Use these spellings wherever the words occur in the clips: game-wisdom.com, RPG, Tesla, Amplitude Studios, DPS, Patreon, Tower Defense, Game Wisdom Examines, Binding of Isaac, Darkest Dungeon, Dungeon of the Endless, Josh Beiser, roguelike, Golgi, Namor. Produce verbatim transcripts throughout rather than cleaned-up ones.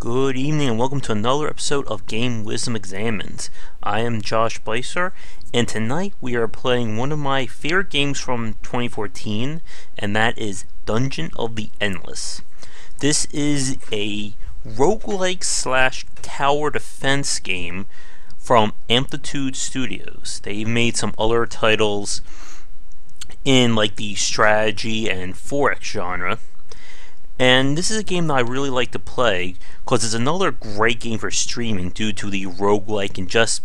Good evening and welcome to another episode of Game Wisdom Examines. I am Josh Beiser, and tonight we are playing one of my favorite games from twenty fourteen, and that is Dungeon of the Endless. This is a roguelike slash tower defense game from Amplitude Studios. They've made some other titles in like the strategy and forex genre. And this is a game that I really like to play because it's another great game for streaming due to the roguelike and just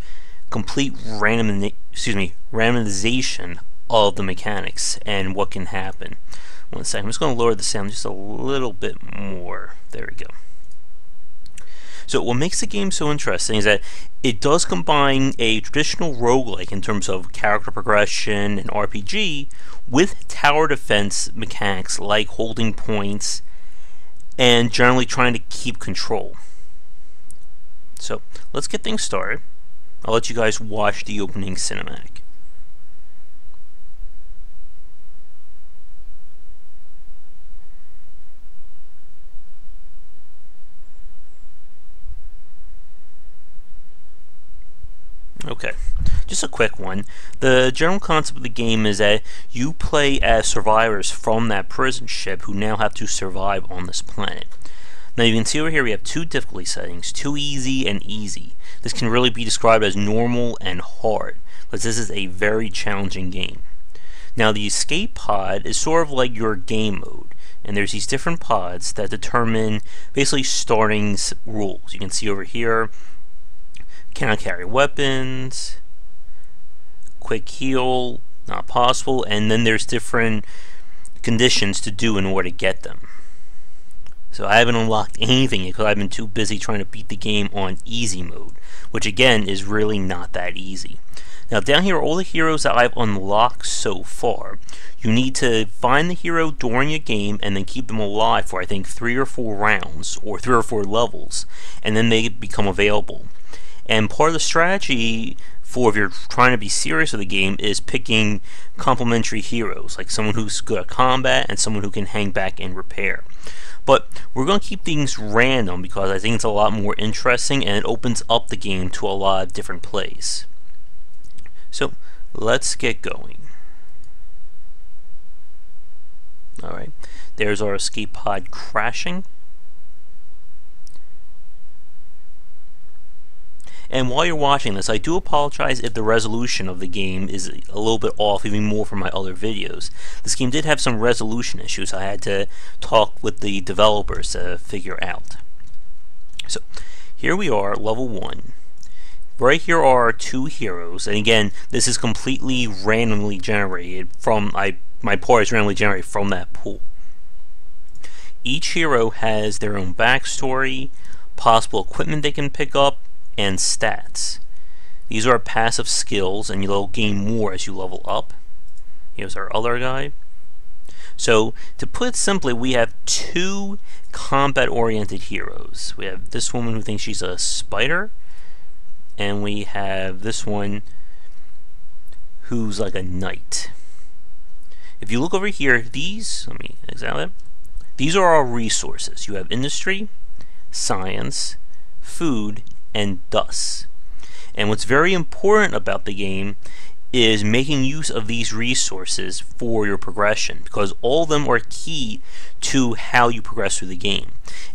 complete random, excuse me, randomization of the mechanics and what can happen. One second, I'm just going to lower the sound just a little bit more. There we go. So what makes the game so interesting is that it does combine a traditional roguelike in terms of character progression and R P G with tower defense mechanics like holding points and generally trying to keep control. So let's get things started. I'll let you guys watch the opening cinematic. Okay, just a quick one. The general concept of the game is that you play as survivors from that prison ship who now have to survive on this planet. Now you can see over here we have two difficulty settings, too easy and easy. This can really be described as normal and hard, because this is a very challenging game. Now the escape pod is sort of like your game mode, and there's these different pods that determine basically starting rules. You can see over here, cannot carry weapons, quick heal, not possible, and then there's different conditions to do in order to get them. So I haven't unlocked anything yet because I've been too busy trying to beat the game on easy mode, which again is really not that easy. Now down here are all the heroes that I've unlocked so far. You need to find the hero during your game and then keep them alive for I think three or four rounds or three or four levels, and then they become available. And part of the strategy for if you're trying to be serious with the game is picking complementary heroes, like someone who's good at combat and someone who can hang back and repair. But we're going to keep things random because I think it's a lot more interesting and it opens up the game to a lot of different plays. So let's get going. Alright, there's our escape pod crashing. And while you're watching this, I do apologize if the resolution of the game is a little bit off, even more from my other videos. This game did have some resolution issues I had to talk with the developers to figure out. So here we are, level one. Right here are two heroes, and again, this is completely randomly generated from, I, my part is randomly generated from that pool. Each hero has their own backstory, possible equipment they can pick up, and stats. These are passive skills and you'll gain more as you level up. Here's our other guy. So to put it simply, we have two combat oriented heroes. We have this woman who thinks she's a spider, and we have this one who's like a knight. If you look over here, these, let me examine it. These are our resources. You have industry, science, food, and dust. And what's very important about the game is making use of these resources for your progression, because all of them are key to how you progress through the game.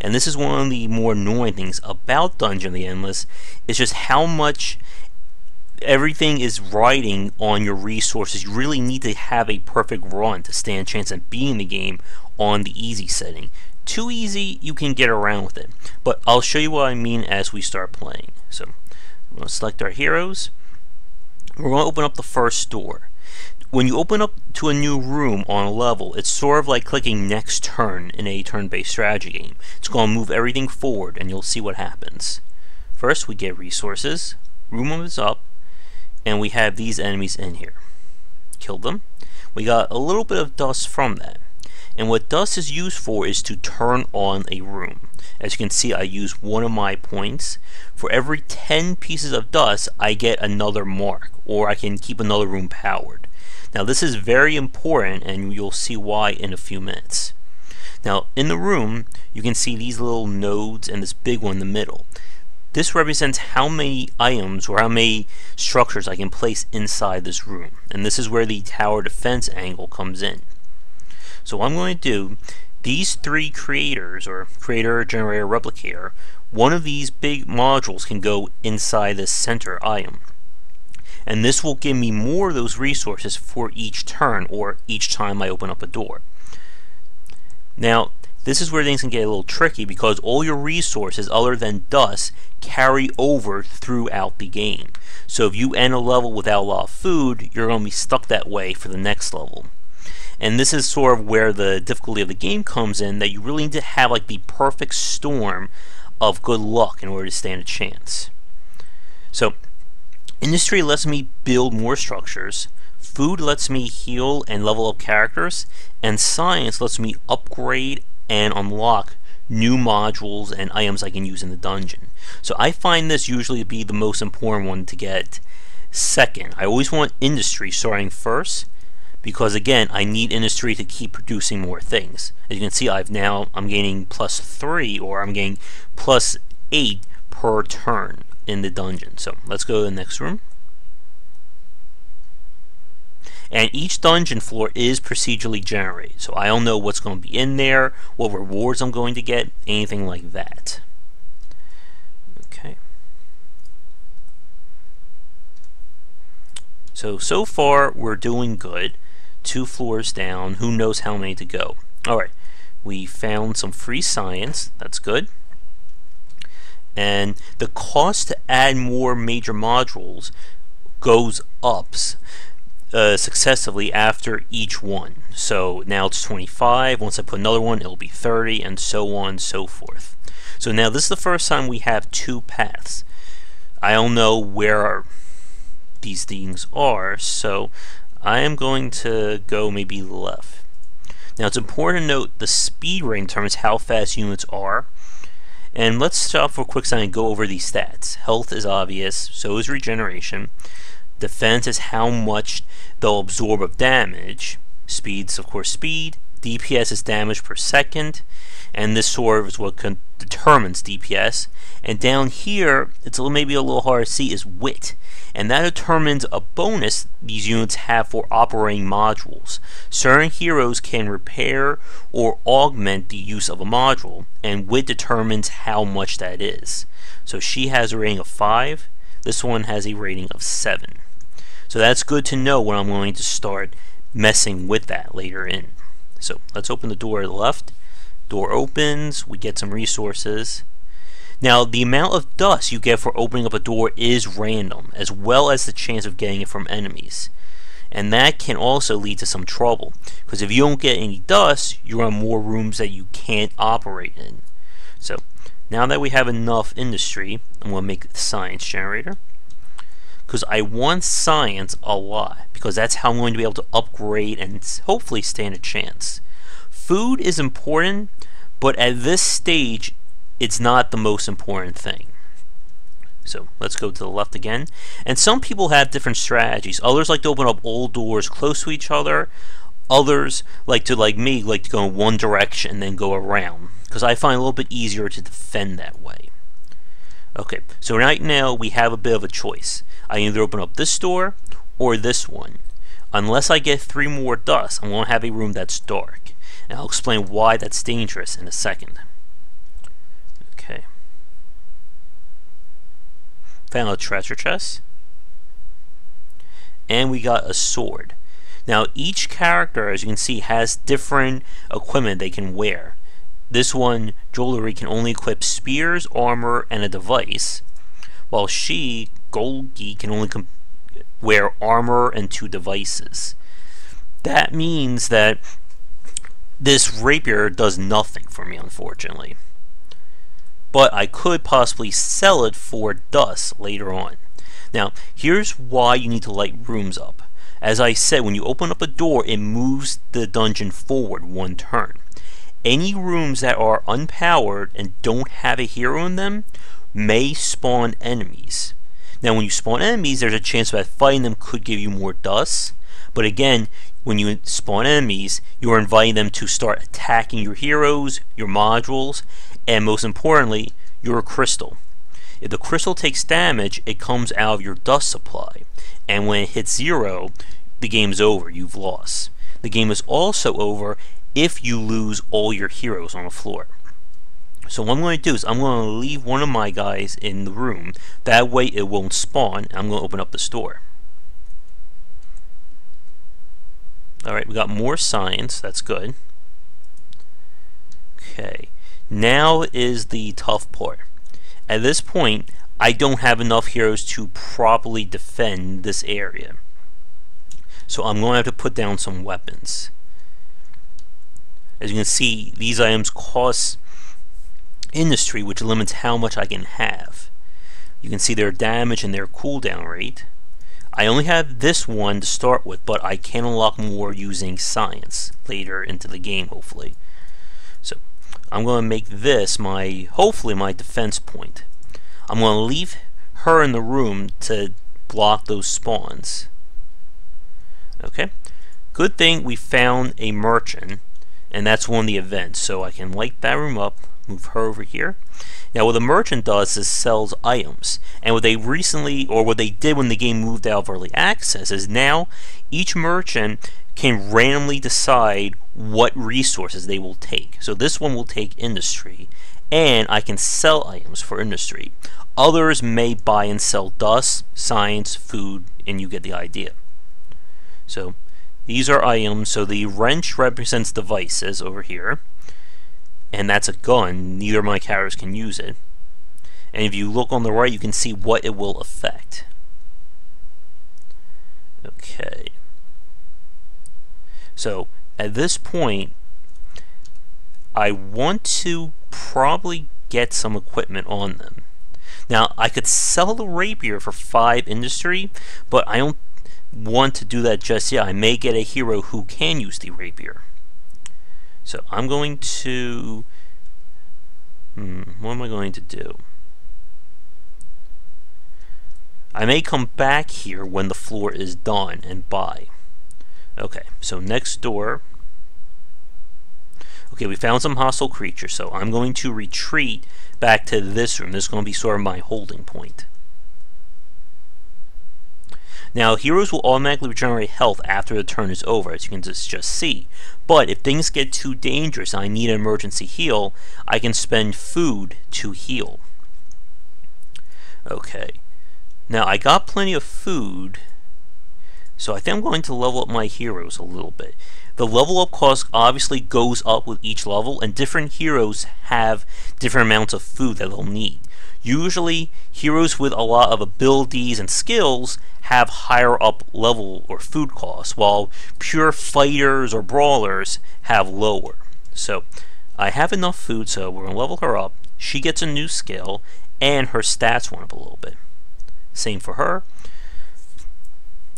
And this is one of the more annoying things about Dungeon of the Endless, is just how much everything is riding on your resources. You really need to have a perfect run to stand a chance at beating the game on the easy setting. Too easy, you can get around with it, but I'll show you what I mean as we start playing. So we're going to select our heroes. We're going to open up the first door. When you open up to a new room on a level, it's sort of like clicking next turn in a turn-based strategy game. It's going to move everything forward and you'll see what happens. First we get resources, room moves up, and we have these enemies in here. Kill them. We got a little bit of dust from that. And what dust is used for is to turn on a room. As you can see, I use one of my points. For every ten pieces of dust, I get another mark, or I can keep another room powered. Now this is very important, and you'll see why in a few minutes. Now in the room you can see these little nodes and this big one in the middle. This represents how many items or how many structures I can place inside this room, and this is where the tower defense angle comes in. So what I'm going to do, these three creators, or creator, generator, replicator, one of these big modules can go inside the center item, and this will give me more of those resources for each turn or each time I open up a door. Now this is where things can get a little tricky, because all your resources other than dust carry over throughout the game. So if you end a level without a lot of food, you're going to be stuck that way for the next level. And this is sort of where the difficulty of the game comes in, that you really need to have like the perfect storm of good luck in order to stand a chance. So industry lets me build more structures, food lets me heal and level up characters, and science lets me upgrade and unlock new modules and items I can use in the dungeon. So I find this usually to be the most important one to get second. I always want industry starting first, because again I need industry to keep producing more things. As you can see, I've now I'm gaining plus three, or I'm gaining plus eight per turn in the dungeon. So let's go to the next room. And each dungeon floor is procedurally generated, so I don't know what's going to be in there, what rewards I'm going to get, anything like that. Okay. So, so far we're doing good. Two floors down, who knows how many to go. Alright, we found some free science, that's good. And the cost to add more major modules goes up Uh, successively after each one. So now it's twenty-five, once I put another one it'll be thirty, and so on and so forth. So now this is the first time we have two paths. I don't know where our, these things are, so I am going to go maybe left. Now it's important to note the speed rate determines how fast units are, and let's stop for a quick second and go over these stats. Health is obvious, so is regeneration. Defense is how much they'll absorb of damage. Speed's of course speed. D P S is damage per second, and this sort of is what con determines D P S. And down here, it's a little, maybe a little hard to see, is wit, and that determines a bonus these units have for operating modules. Certain heroes can repair or augment the use of a module, and wit determines how much that is. So she has a rating of five. This one has a rating of seven. So that's good to know when I'm going to start messing with that later in. So let's open the door to the left. Door opens, we get some resources. Now the amount of dust you get for opening up a door is random, as well as the chance of getting it from enemies. And that can also lead to some trouble, because if you don't get any dust, you're on more rooms that you can't operate in. So now that we have enough industry, I'm going to make the science generator, because I want science a lot, because that's how I'm going to be able to upgrade and hopefully stand a chance. Food is important, but at this stage it's not the most important thing. So let's go to the left again, and some people have different strategies. Others like to open up all doors close to each other. Others like to, like me, like to go in one direction and then go around, because I find it a little bit easier to defend that way. Okay, so right now we have a bit of a choice. I either open up this door or this one. Unless I get three more dust, I'm going to have a room that's dark, and I'll explain why that's dangerous in a second. Okay. Found a treasure chest. And we got a sword. Now each character, as you can see, has different equipment they can wear. This one, jewelry, can only equip spears, armor, and a device, while she, Golgi, can only wear armor and two devices. That means that this rapier does nothing for me, unfortunately. But I could possibly sell it for dust later on. Now, here's why you need to light rooms up. As I said, when you open up a door, it moves the dungeon forward one turn. Any rooms that are unpowered and don't have a hero in them may spawn enemies. Now when you spawn enemies, there's a chance that fighting them could give you more dust, but again, when you spawn enemies, you're inviting them to start attacking your heroes, your modules, and most importantly, your crystal. If the crystal takes damage, it comes out of your dust supply, and when it hits zero, the game's over, you've lost. The game is also over if you lose all your heroes on the floor. So what I'm going to do is I'm going to leave one of my guys in the room, that way it won't spawn, and I'm going to open up the store. Alright, we got more science, that's good. Okay, now is the tough part. At this point, I don't have enough heroes to properly defend this area. So I'm going to have to put down some weapons. As you can see, these items cost industry, which limits how much I can have. You can see their damage and their cooldown rate. I only have this one to start with, but I can unlock more using science later into the game, hopefully. So I'm going to make this my, hopefully my defense point. I'm going to leave her in the room to block those spawns. Okay, good thing we found a merchant, and that's one of the events, so I can light that room up, move her over here. Now what the merchant does is sells items, and what they recently, or what they did when the game moved out of early access, is now each merchant can randomly decide what resources they will take. So this one will take industry, and I can sell items for industry. Others may buy and sell dust, science, food, and you get the idea. So these are items. So the wrench represents devices over here, and that's a gun, neither of my characters can use it. And if you look on the right, you can see what it will affect. Okay. So at this point, I want to probably get some equipment on them. Now I could sell the rapier for five industry, but I don't want to do that just yet. I may get a hero who can use the rapier. So I'm going to, hmm, what am I going to do? I may come back here when the floor is done and buy. Okay, so next door. Okay, we found some hostile creatures, so I'm going to retreat back to this room. This is going to be sort of my holding point. Now, heroes will automatically regenerate health after the turn is over, as you can just, just see. But if things get too dangerous and I need an emergency heal, I can spend food to heal. Okay. Now, I got plenty of food, so I think I'm going to level up my heroes a little bit. The level up cost obviously goes up with each level, and different heroes have different amounts of food that they'll need. Usually, heroes with a lot of abilities and skills have higher up level or food costs, while pure fighters or brawlers have lower. So, I have enough food, so we're going to level her up. She gets a new skill, and her stats went up a little bit. Same for her.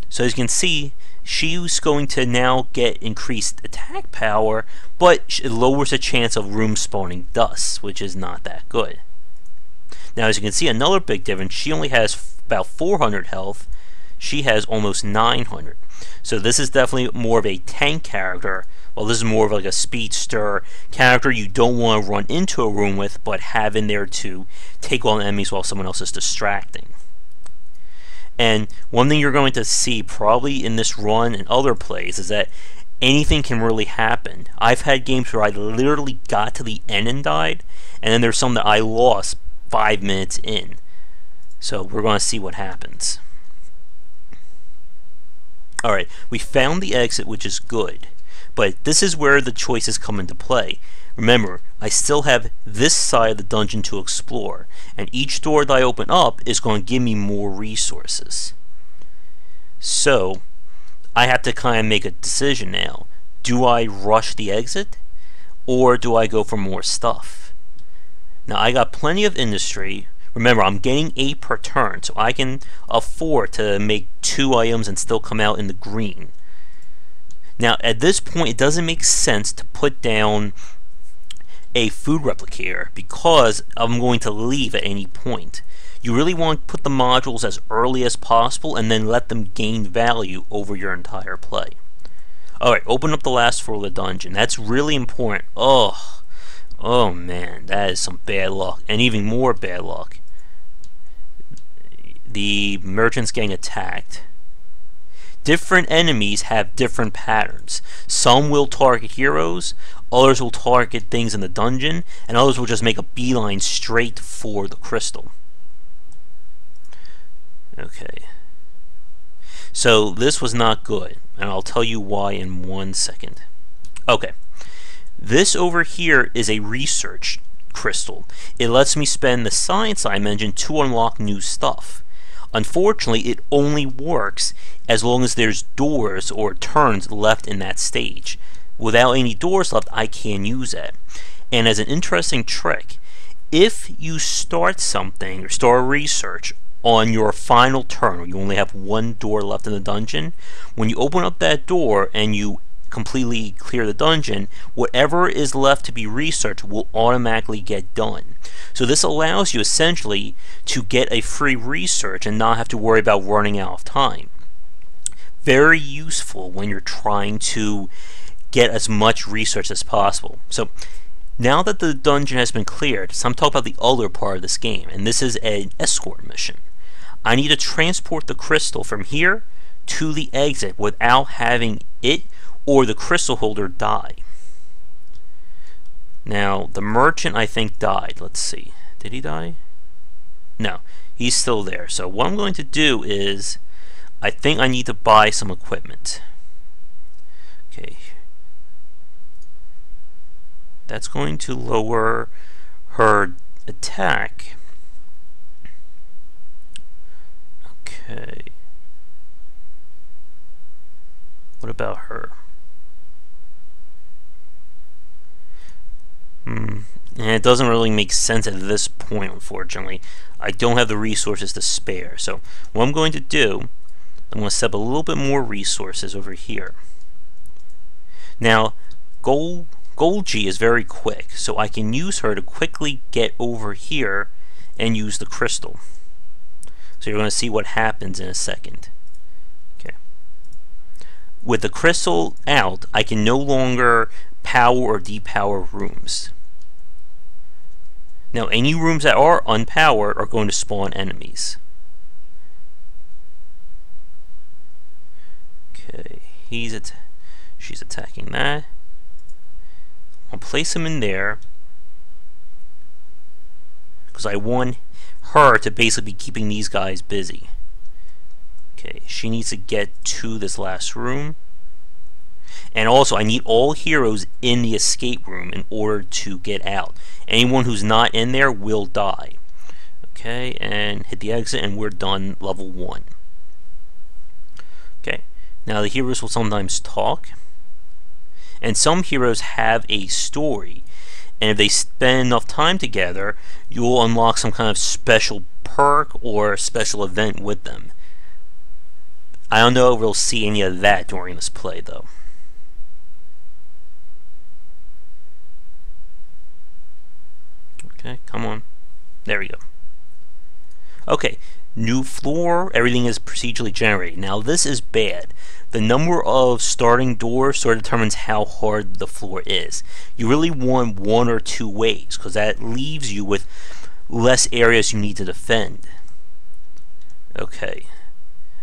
So as you can see, she's going to now get increased attack power, but it lowers the chance of room spawning dust, which is not that good. Now, as you can see, another big difference, she only has about four hundred health, she has almost nine hundred. So this is definitely more of a tank character, while this is more of like a speedster character you don't want to run into a room with, but have in there to take on enemies while someone else is distracting. And one thing you're going to see probably in this run and other plays is that anything can really happen. I've had games where I literally got to the end and died, and then there's some that I lost five minutes in. So we're going to see what happens. Alright, we found the exit, which is good, but this is where the choices come into play. Remember, I still have this side of the dungeon to explore, and each door that I open up is going to give me more resources. So I have to kind of make a decision now. Do I rush the exit, or do I go for more stuff? Now I got plenty of industry. Remember, I'm getting eight per turn, so I can afford to make two items and still come out in the green. Now at this point, it doesn't make sense to put down a food replicator because I'm going to leave at any point. You really want to put the modules as early as possible and then let them gain value over your entire play. Alright, open up the last floor of the dungeon. That's really important. Oh, oh man, that is some bad luck. And even more bad luck. The merchant's getting attacked. Different enemies have different patterns. Some will target heroes, others will target things in the dungeon, and others will just make a beeline straight for the crystal. Okay. So this was not good, and I'll tell you why in one second. Okay. This over here is a research crystal. It lets me spend the science I mentioned to unlock new stuff. Unfortunately, it only works as long as there's doors or turns left in that stage. Without any doors left, I can't use it. And as an interesting trick, if you start something or start research on your final turn, where you only have one door left in the dungeon, when you open up that door and you completely clear the dungeon, whatever is left to be researched will automatically get done. So this allows you essentially to get a free research and not have to worry about running out of time. Very useful when you're trying to get as much research as possible. So now that the dungeon has been cleared, so I'm talking about the other part of this game, and this is an escort mission. I need to transport the crystal from here to the exit without having it or the crystal holder die. Now, the merchant, I think, died. Let's see. Did he die? No. He's still there. So what I'm going to do is, I think I need to buy some equipment. Okay. That's going to lower her attack. Okay. What about her? Hmm. And it doesn't really make sense at this point, unfortunately. I don't have the resources to spare. So what I'm going to do, I'm going to set up a little bit more resources over here. Now, Gold, Golgi is very quick, so I can use her to quickly get over here and use the crystal. So you're going to see what happens in a second. Okay. With the crystal out, I can no longer power or depower rooms. Now, any rooms that are unpowered are going to spawn enemies. Okay, he's at, she's attacking that. I'll place him in there because I want her to basically be keeping these guys busy. Okay, she needs to get to this last room. And also, I need all heroes in the escape room in order to get out. Anyone who's not in there will die. Okay, and hit the exit, and we're done level one. Okay, now the heroes will sometimes talk. And some heroes have a story. And if they spend enough time together, you'll unlock some kind of special perk or special event with them. I don't know if we'll see any of that during this play, though. Okay, come on. There we go. Okay, new floor, everything is procedurally generated. Now this is bad. The number of starting doors sort of determines how hard the floor is. You really want one or two waves, because that leaves you with less areas you need to defend. Okay.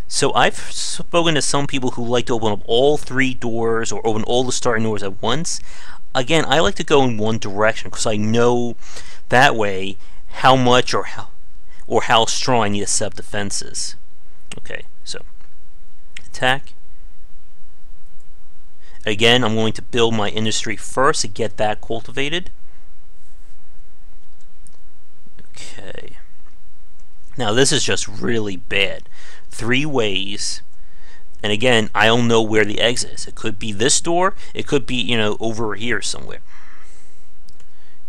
So I've spoken to some people who like to open up all three doors or open all the starting doors at once. Again, I like to go in one direction because I know that way how much or how or how strong I need to set up defenses. Okay, so attack. Again, I'm going to build my industry first to get that cultivated. Okay. Now this is just really bad. Three ways. And again, I don't know where the exit is. It could be this door. It could be, you know, over here somewhere.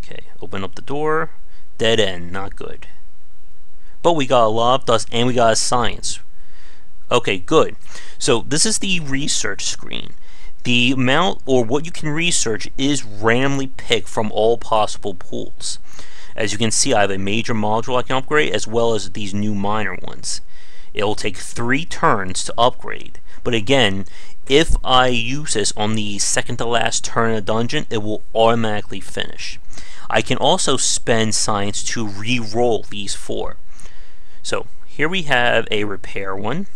Okay, open up the door. Dead end, not good. But we got a lot of dust and we got a science. Okay, good. So this is the research screen. The amount or what you can research is randomly picked from all possible pools. As you can see, I have a major module I can upgrade as well as these new minor ones. It will take three turns to upgrade, but again, if I use this on the second to last turn of the dungeon, it will automatically finish. I can also spend science to re-roll these four. So here we have a repair one.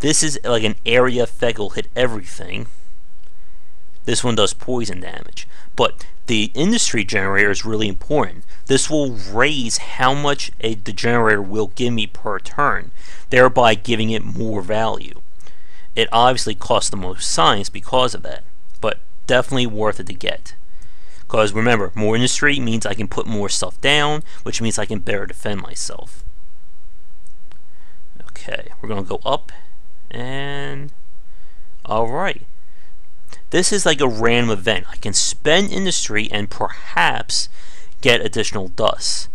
This is like an area effect, will hit everything. This one does poison damage. But the industry generator is really important. This will raise how much a, the generator will give me per turn, thereby giving it more value. It obviously costs the most science because of that, but definitely worth it to get. Because remember, more industry means I can put more stuff down, which means I can better defend myself. Okay, we're going to go up and... alright. This is like a random event. I can spend industry and perhaps get additional dust.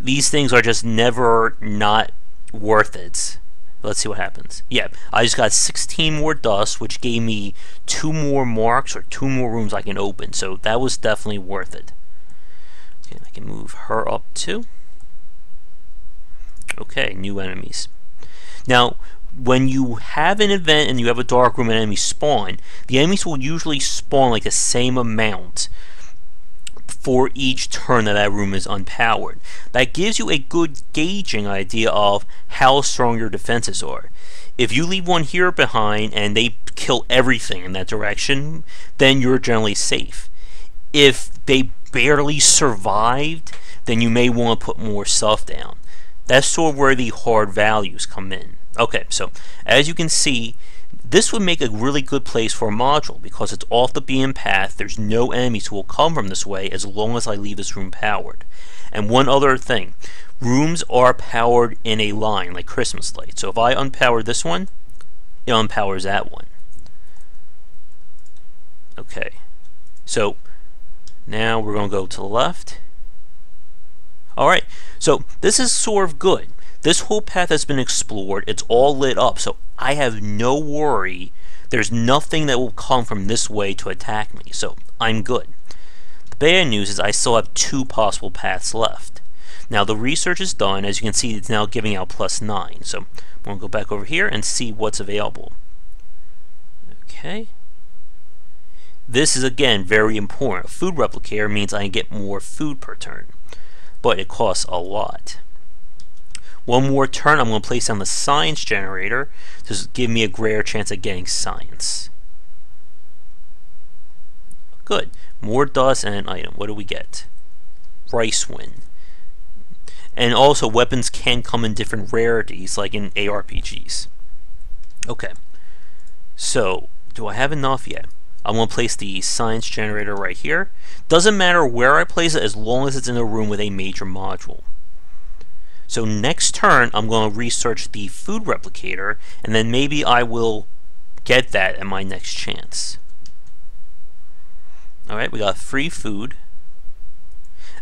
These things are just never not worth it. Let's see what happens. Yeah, I just got sixteen more dust, which gave me two more marks or two more rooms I can open. So that was definitely worth it. Okay, I can move her up too. Okay, new enemies. Now, when you have an event and you have a dark room and enemies spawn, the enemies will usually spawn like the same amount for each turn that that room is unpowered. That gives you a good gauging idea of how strong your defenses are. If you leave one here behind and they kill everything in that direction, then you're generally safe. If they barely survived, then you may want to put more stuff down. That's sort of where the hard values come in. Okay, so as you can see, this would make a really good place for a module because it's off the beam path. There's no enemies who will come from this way as long as I leave this room powered. And one other thing, rooms are powered in a line like Christmas lights. So if I unpower this one, it unpowers that one. Okay, so now we're going to go to the left. Alright, so this is sort of good. This whole path has been explored, it's all lit up, so I have no worry. There's nothing that will come from this way to attack me, so I'm good. The bad news is I still have two possible paths left. Now the research is done, as you can see it's now giving out plus nine, so I'm going to go back over here and see what's available. Okay. This is again very important. A food replicator means I can get more food per turn, but it costs a lot. One more turn, I'm going to place down the science generator to give me a greater chance of getting science. Good. More dust and an item. What do we get? Rice win. And also, weapons can come in different rarities, like in A R P Gs. Okay. So, do I have enough yet? I'm going to place the science generator right here. Doesn't matter where I place it as long as it's in a room with a major module. So next turn, I'm going to research the food replicator, and then maybe I will get that at my next chance. Alright, we got free food.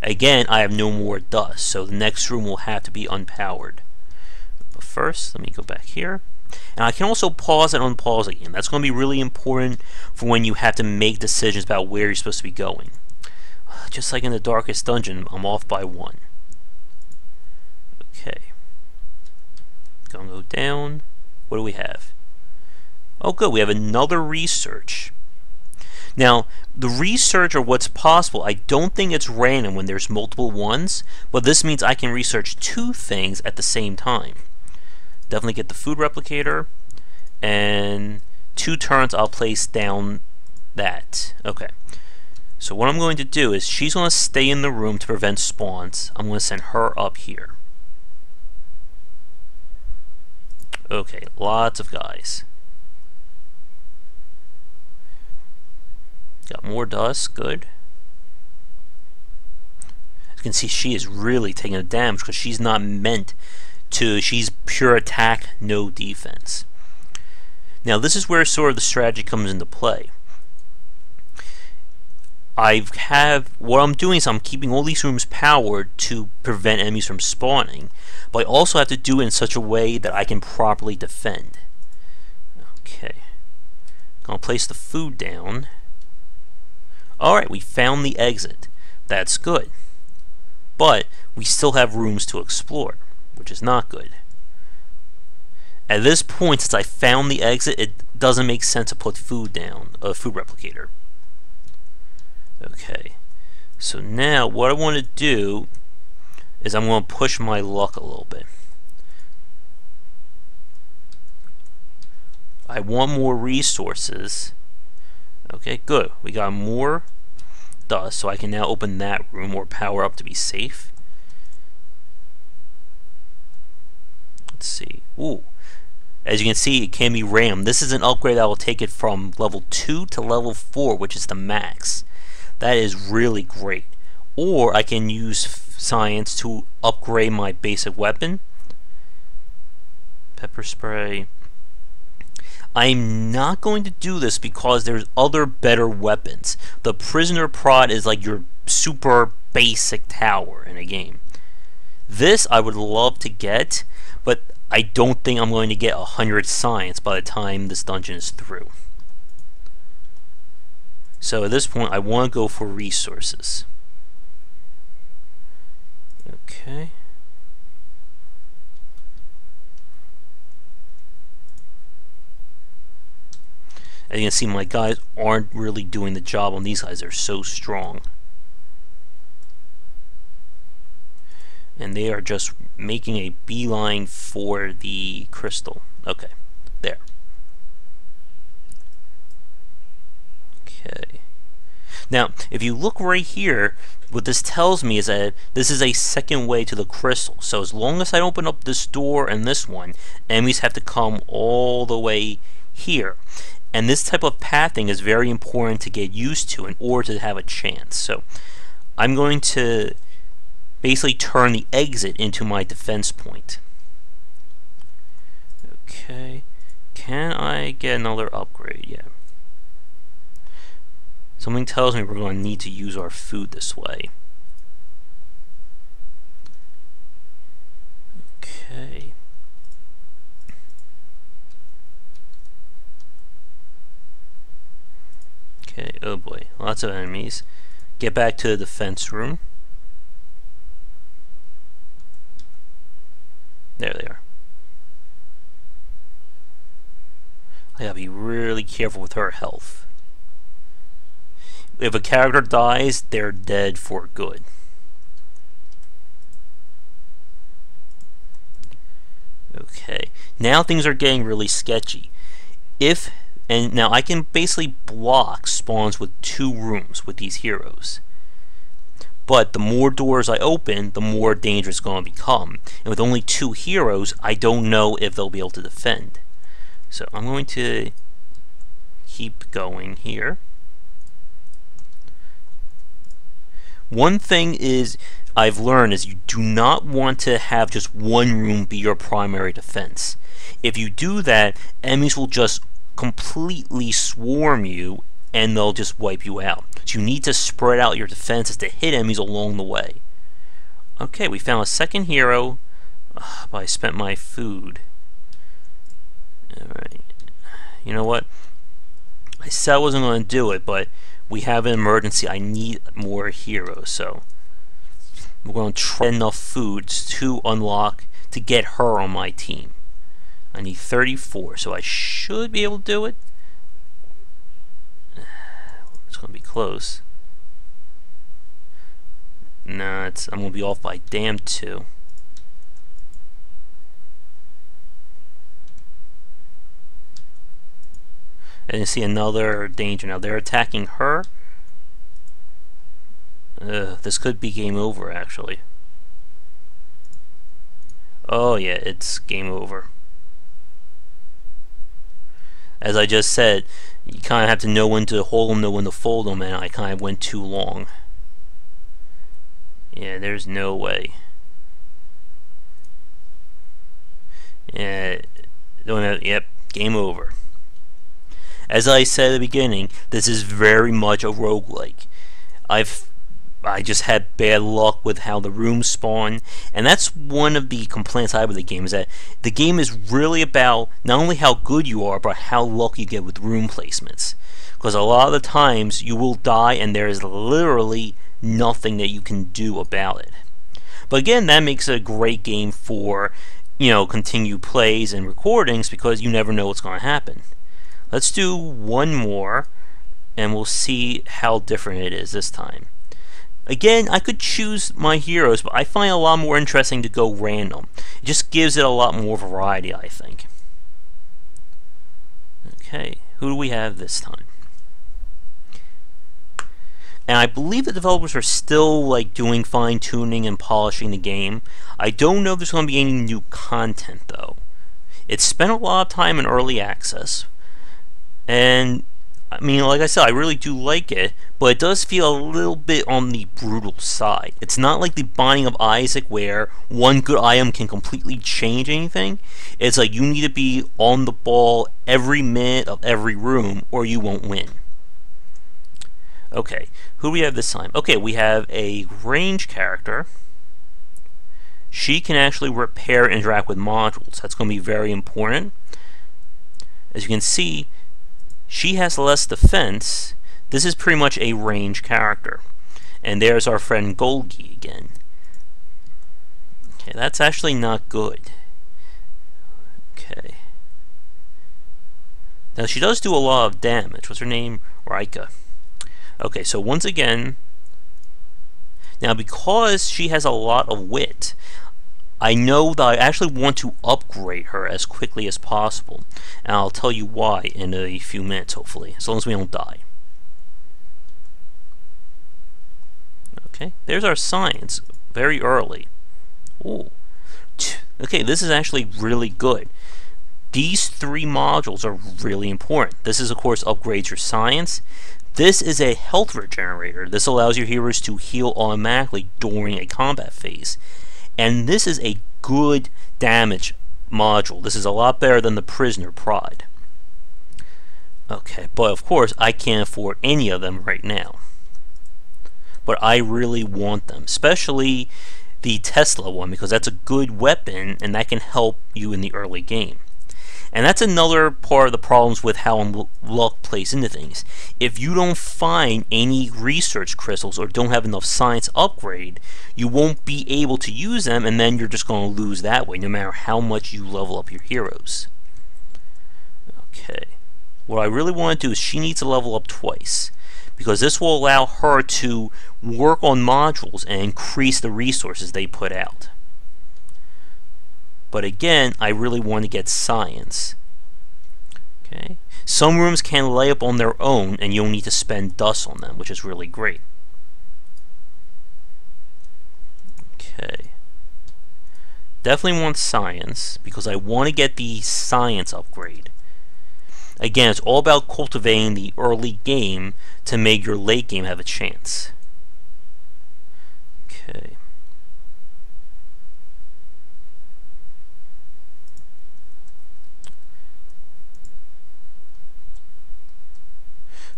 Again, I have no more dust, so the next room will have to be unpowered. But first, let me go back here. And I can also pause and unpause again. That's going to be really important for when you have to make decisions about where you're supposed to be going. Just like in the Darkest Dungeon, I'm off by one. Okay, gonna go down. What do we have? Oh good, we have another research. Now, the research or what's possible, I don't think it's random when there's multiple ones, but this means I can research two things at the same time. Definitely get the food replicator, and two turns I'll place down that. Okay, so what I'm going to do is she's gonna stay in the room to prevent spawns. I'm gonna send her up here. Okay, lots of guys. Got more dust, good. As you can see, she is really taking a damage because she's not meant to, she's pure attack, no defense. Now this is where sort of the strategy comes into play. I have, what I'm doing is I'm keeping all these rooms powered to prevent enemies from spawning, but I also have to do it in such a way that I can properly defend. Okay, I'm gonna place the food down. Alright, we found the exit. That's good. But we still have rooms to explore, which is not good. At this point, since I found the exit, it doesn't make sense to put food down, a food replicator. Okay, so now what I want to do is I'm going to push my luck a little bit. I want more resources. Okay, good. We got more dust, so I can now open that room or power up to be safe. Let's see. Ooh. As you can see, it can be rammed. This is an upgrade that will take it from level two to level four, which is the max. That is really great. Or I can use science to upgrade my basic weapon. Pepper spray. I'm not going to do this because there's other better weapons. The prisoner prod is like your super basic tower in a game. This I would love to get, but I don't think I'm going to get one hundred science by the time this dungeon is through. So at this point I want to go for resources. Okay. As you can see, my guys aren't really doing the job on these guys. They're so strong. And they are just making a beeline for the crystal. Okay, there. Okay. Now, if you look right here, what this tells me is that this is a second way to the crystal. So as long as I open up this door and this one, enemies have to come all the way here. And this type of pathing is very important to get used to in order to have a chance. So I'm going to basically turn the exit into my defense point. Okay, can I get another upgrade? Yeah. Something tells me we're going to need to use our food this way. Okay. Okay, oh boy, lots of enemies. Get back to the defense room. There they are. I gotta be really careful with her health. If a character dies, they're dead for good. Okay, now things are getting really sketchy. If and now I can basically block spawns with two rooms with these heroes. But the more doors I open, the more dangerous it's going to become. And with only two heroes, I don't know if they'll be able to defend. So I'm going to keep going here. One thing is I've learned is you do not want to have just one room be your primary defense. If you do that, enemies will just completely swarm you and they'll just wipe you out. So you need to spread out your defenses to hit enemies along the way. Okay, we found a second hero. Ugh, but I spent my food. Alright. You know what? I said I wasn't going to do it, but we have an emergency. I need more heroes, so we're going to try enough foods to unlock, to get her on my team. I need thirty-four, so I should be able to do it. It's gonna be close. Nah, it's, I'm gonna be off by damn two. I didn't see another danger. Now they're attacking her. Ugh, this could be game over, actually. Oh yeah, it's game over. As I just said, you kind of have to know when to hold them, know when to fold them, and I kind of went too long. Yeah, there's no way. Yeah, don't have, yep, game over. As I said at the beginning, this is very much a roguelike. I've, I just had bad luck with how the rooms spawn, and that's one of the complaints I have with the game, is that the game is really about not only how good you are, but how lucky you get with room placements. Because a lot of the times you will die and there is literally nothing that you can do about it. But again, that makes it a great game for, you know, continued plays and recordings, because you never know what's going to happen. Let's do one more and we'll see how different it is this time. Again, I could choose my heroes, but I find it a lot more interesting to go random. It just gives it a lot more variety, I think. Okay, who do we have this time? And I believe the developers are still like doing fine-tuning and polishing the game. I don't know if there's going to be any new content though. It spent a lot of time in early access, and I mean, like I said, I really do like it, but it does feel a little bit on the brutal side. It's not like the Binding of Isaac where one good item can completely change anything. It's like you need to be on the ball every minute of every room or you won't win. Okay, who do we have this time? Okay, we have a range character. She can actually repair and interact with modules. That's going to be very important. As you can see, she has less defense. This is pretty much a range character. And there's our friend Golgi again. Okay, that's actually not good. Okay. Now she does do a lot of damage. What's her name? Rika. Okay, so once again, now because she has a lot of wit, I know that I actually want to upgrade her as quickly as possible, and I'll tell you why in a few minutes, hopefully, as long as we don't die. Okay, there's our science, very early. Ooh. Okay, this is actually really good. These three modules are really important. This is, of course, upgrades your science. This is a health regenerator. This allows your heroes to heal automatically during a combat phase. And this is a good damage module. This is a lot better than the Prisoner Pride. Okay, but of course I can't afford any of them right now. But I really want them, especially the Tesla one, because that's a good weapon and that can help you in the early game. And that's another part of the problems with how luck plays into things. If you don't find any research crystals or don't have enough science upgrade, you won't be able to use them, and then you're just going to lose that way, no matter how much you level up your heroes. Okay. What I really want to do is she needs to level up twice, because this will allow her to work on modules and increase the resources they put out. But again, I really want to get science. Okay. Some rooms can lay up on their own and you'll need to spend dust on them, which is really great. Okay. Definitely want science because I want to get the science upgrade. Again, it's all about cultivating the early game to make your late game have a chance. Okay.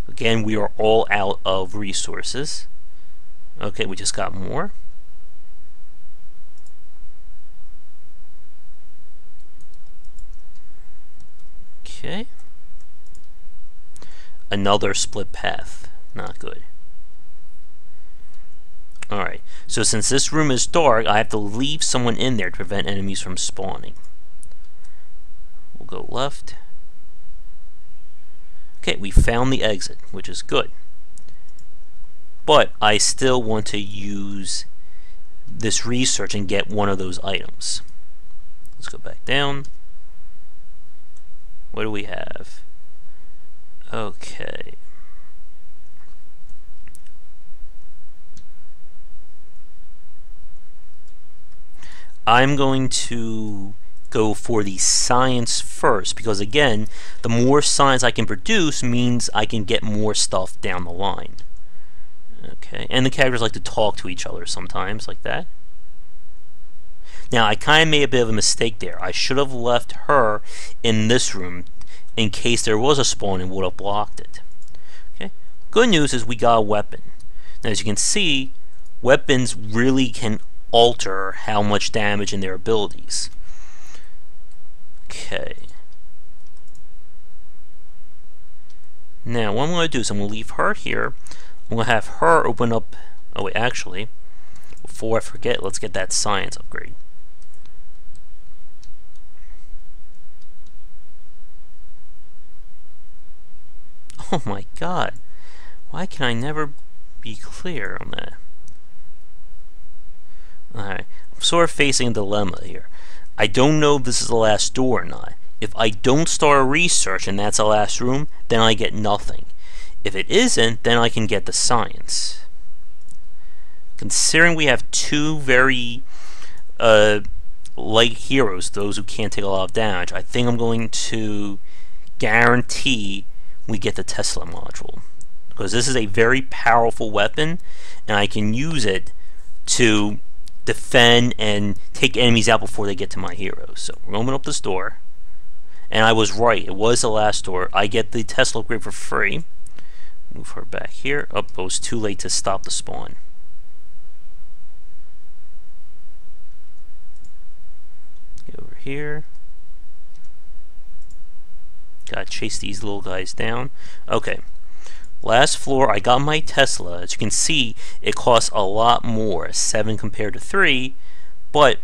Again, we are all out of resources. Okay, we just got more. Okay. Another split path. Not good. Alright, so since this room is dark, I have to leave someone in there to prevent enemies from spawning. We'll go left. Okay, we found the exit, which is good. But I still want to use this research and get one of those items. Let's go back down. What do we have? Okay. I'm going to go for the science first, because again, the more science I can produce means I can get more stuff down the line. Okay, and the characters like to talk to each other sometimes like that. Now I kind of made a bit of a mistake there. I should have left her in this room in case there was a spawn and would have blocked it. Okay. Good news is we got a weapon. Now as you can see, weapons really can alter how much damage in their abilities. Okay. Now what I'm going to do is I'm going to leave her here. I'm going to have her open up. Oh wait, actually, before I forget, let's get that science upgrade. Oh my god. Why can I never be clear on that? Alright. I'm sort of facing a dilemma here. I don't know if this is the last door or not. If I don't start a research and that's the last room, then I get nothing. If it isn't, then I can get the science. Considering we have two very uh, light heroes, those who can't take a lot of damage, I think I'm going to guarantee we get the Tesla module. Because this is a very powerful weapon, and I can use it to defend and take enemies out before they get to my heroes. So we're going to open up this door. And I was right, it was the last door. I get the Tesla upgrade for free. Move her back here. Oh, it was too late to stop the spawn. Get over here. Gotta chase these little guys down. Okay. Last floor, I got my Tesla. As you can see, it costs a lot more. seven compared to three. But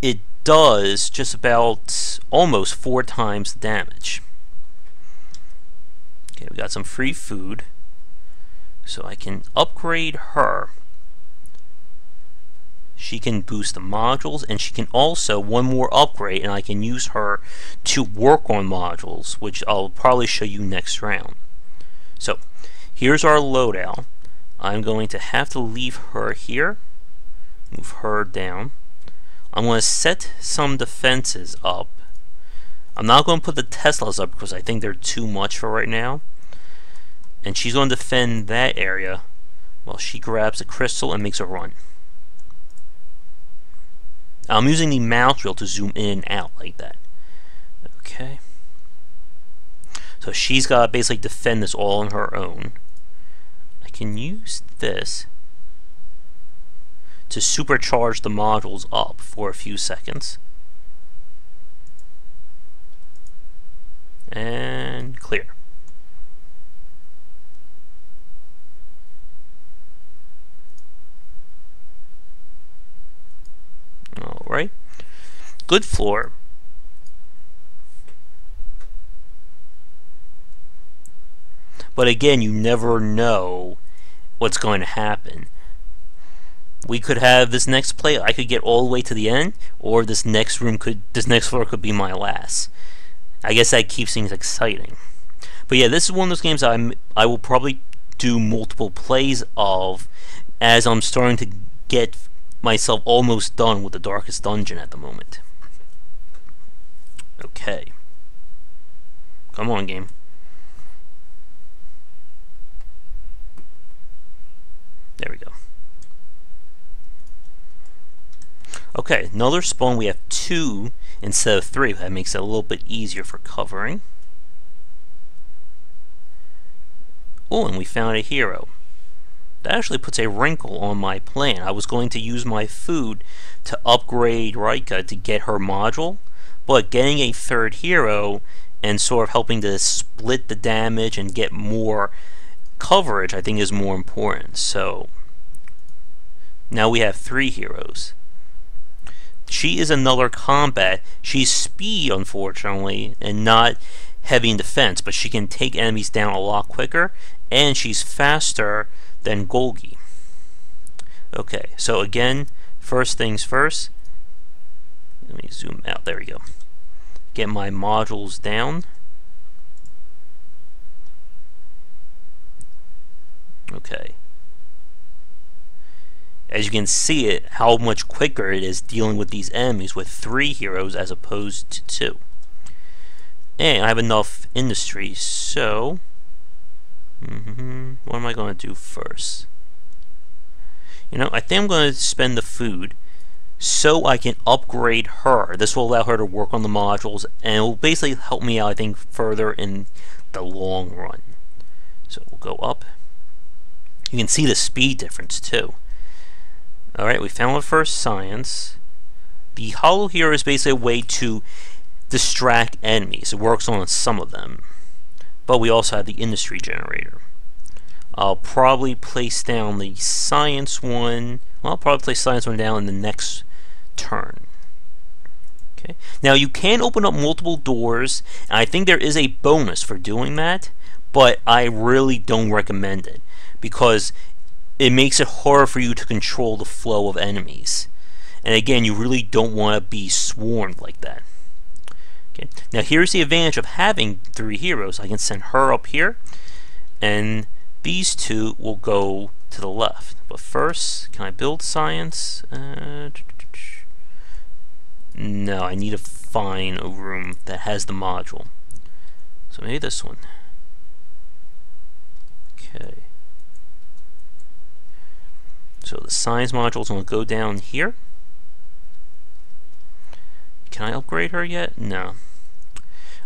it does just about almost four times the damage. Okay, we got some free food, so I can upgrade her. She can boost the modules, and she can also one more upgrade, and I can use her to work on modules, which I'll probably show you next round. So here's our loadout. I'm going to have to leave her here, move her down. I'm going to set some defenses up. I'm not going to put the Teslas up because I think they're too much for right now. And she's going to defend that area while she grabs a crystal and makes a run. I'm using the mouse wheel to zoom in and out like that. Okay. So she's got to basically defend this all on her own. I can use this to supercharge the modules up for a few seconds. And clear. Alright. Good floor. But again, you never know what's going to happen. We could have this next play, I could get all the way to the end, or this next room could, this next floor could be my last. I guess that keeps things exciting. But yeah, this is one of those games I'm, I will probably do multiple plays of as I'm starting to get myself almost done with the Darkest Dungeon at the moment. Okay. Come on, game. There we go. Okay, another spawn, we have two instead of three. That makes it a little bit easier for covering. Oh, and we found a hero. That actually puts a wrinkle on my plan. I was going to use my food to upgrade Rika to get her module, but getting a third hero and sort of helping to split the damage and get more coverage, I think, is more important. So now we have three heroes. She is another combat. She's speed, unfortunately, and not heavy in defense, but she can take enemies down a lot quicker, and she's faster than Golgi. Okay, so again, first things first. Let me zoom out. There we go. Get my modules down. Okay. As you can see it, how much quicker it is dealing with these enemies with three heroes as opposed to two. And I have enough industry, so mm-hmm, what am I going to do first? You know, I think I'm going to spend the food so I can upgrade her. This will allow her to work on the modules, and it will basically help me out, I think, further in the long run. So we'll go up. You can see the speed difference, too. Alright, we found the first science. The hollow here is basically a way to distract enemies. It works on some of them. But we also have the industry generator. I'll probably place down the science one. Well, I'll probably place science one down in the next turn. Okay. Now you can open up multiple doors, and I think there is a bonus for doing that. but I really don't recommend it because it makes it hard for you to control the flow of enemies. And again, you really don't want to be swarmed like that. Okay. Now here's the advantage of having three heroes. I can send her up here, and these two will go to the left. But first, can I build science? Uh, no, I need to find a room that has the module. So maybe this one. Okay. So the science module is going to go down here. Can I upgrade her yet? No.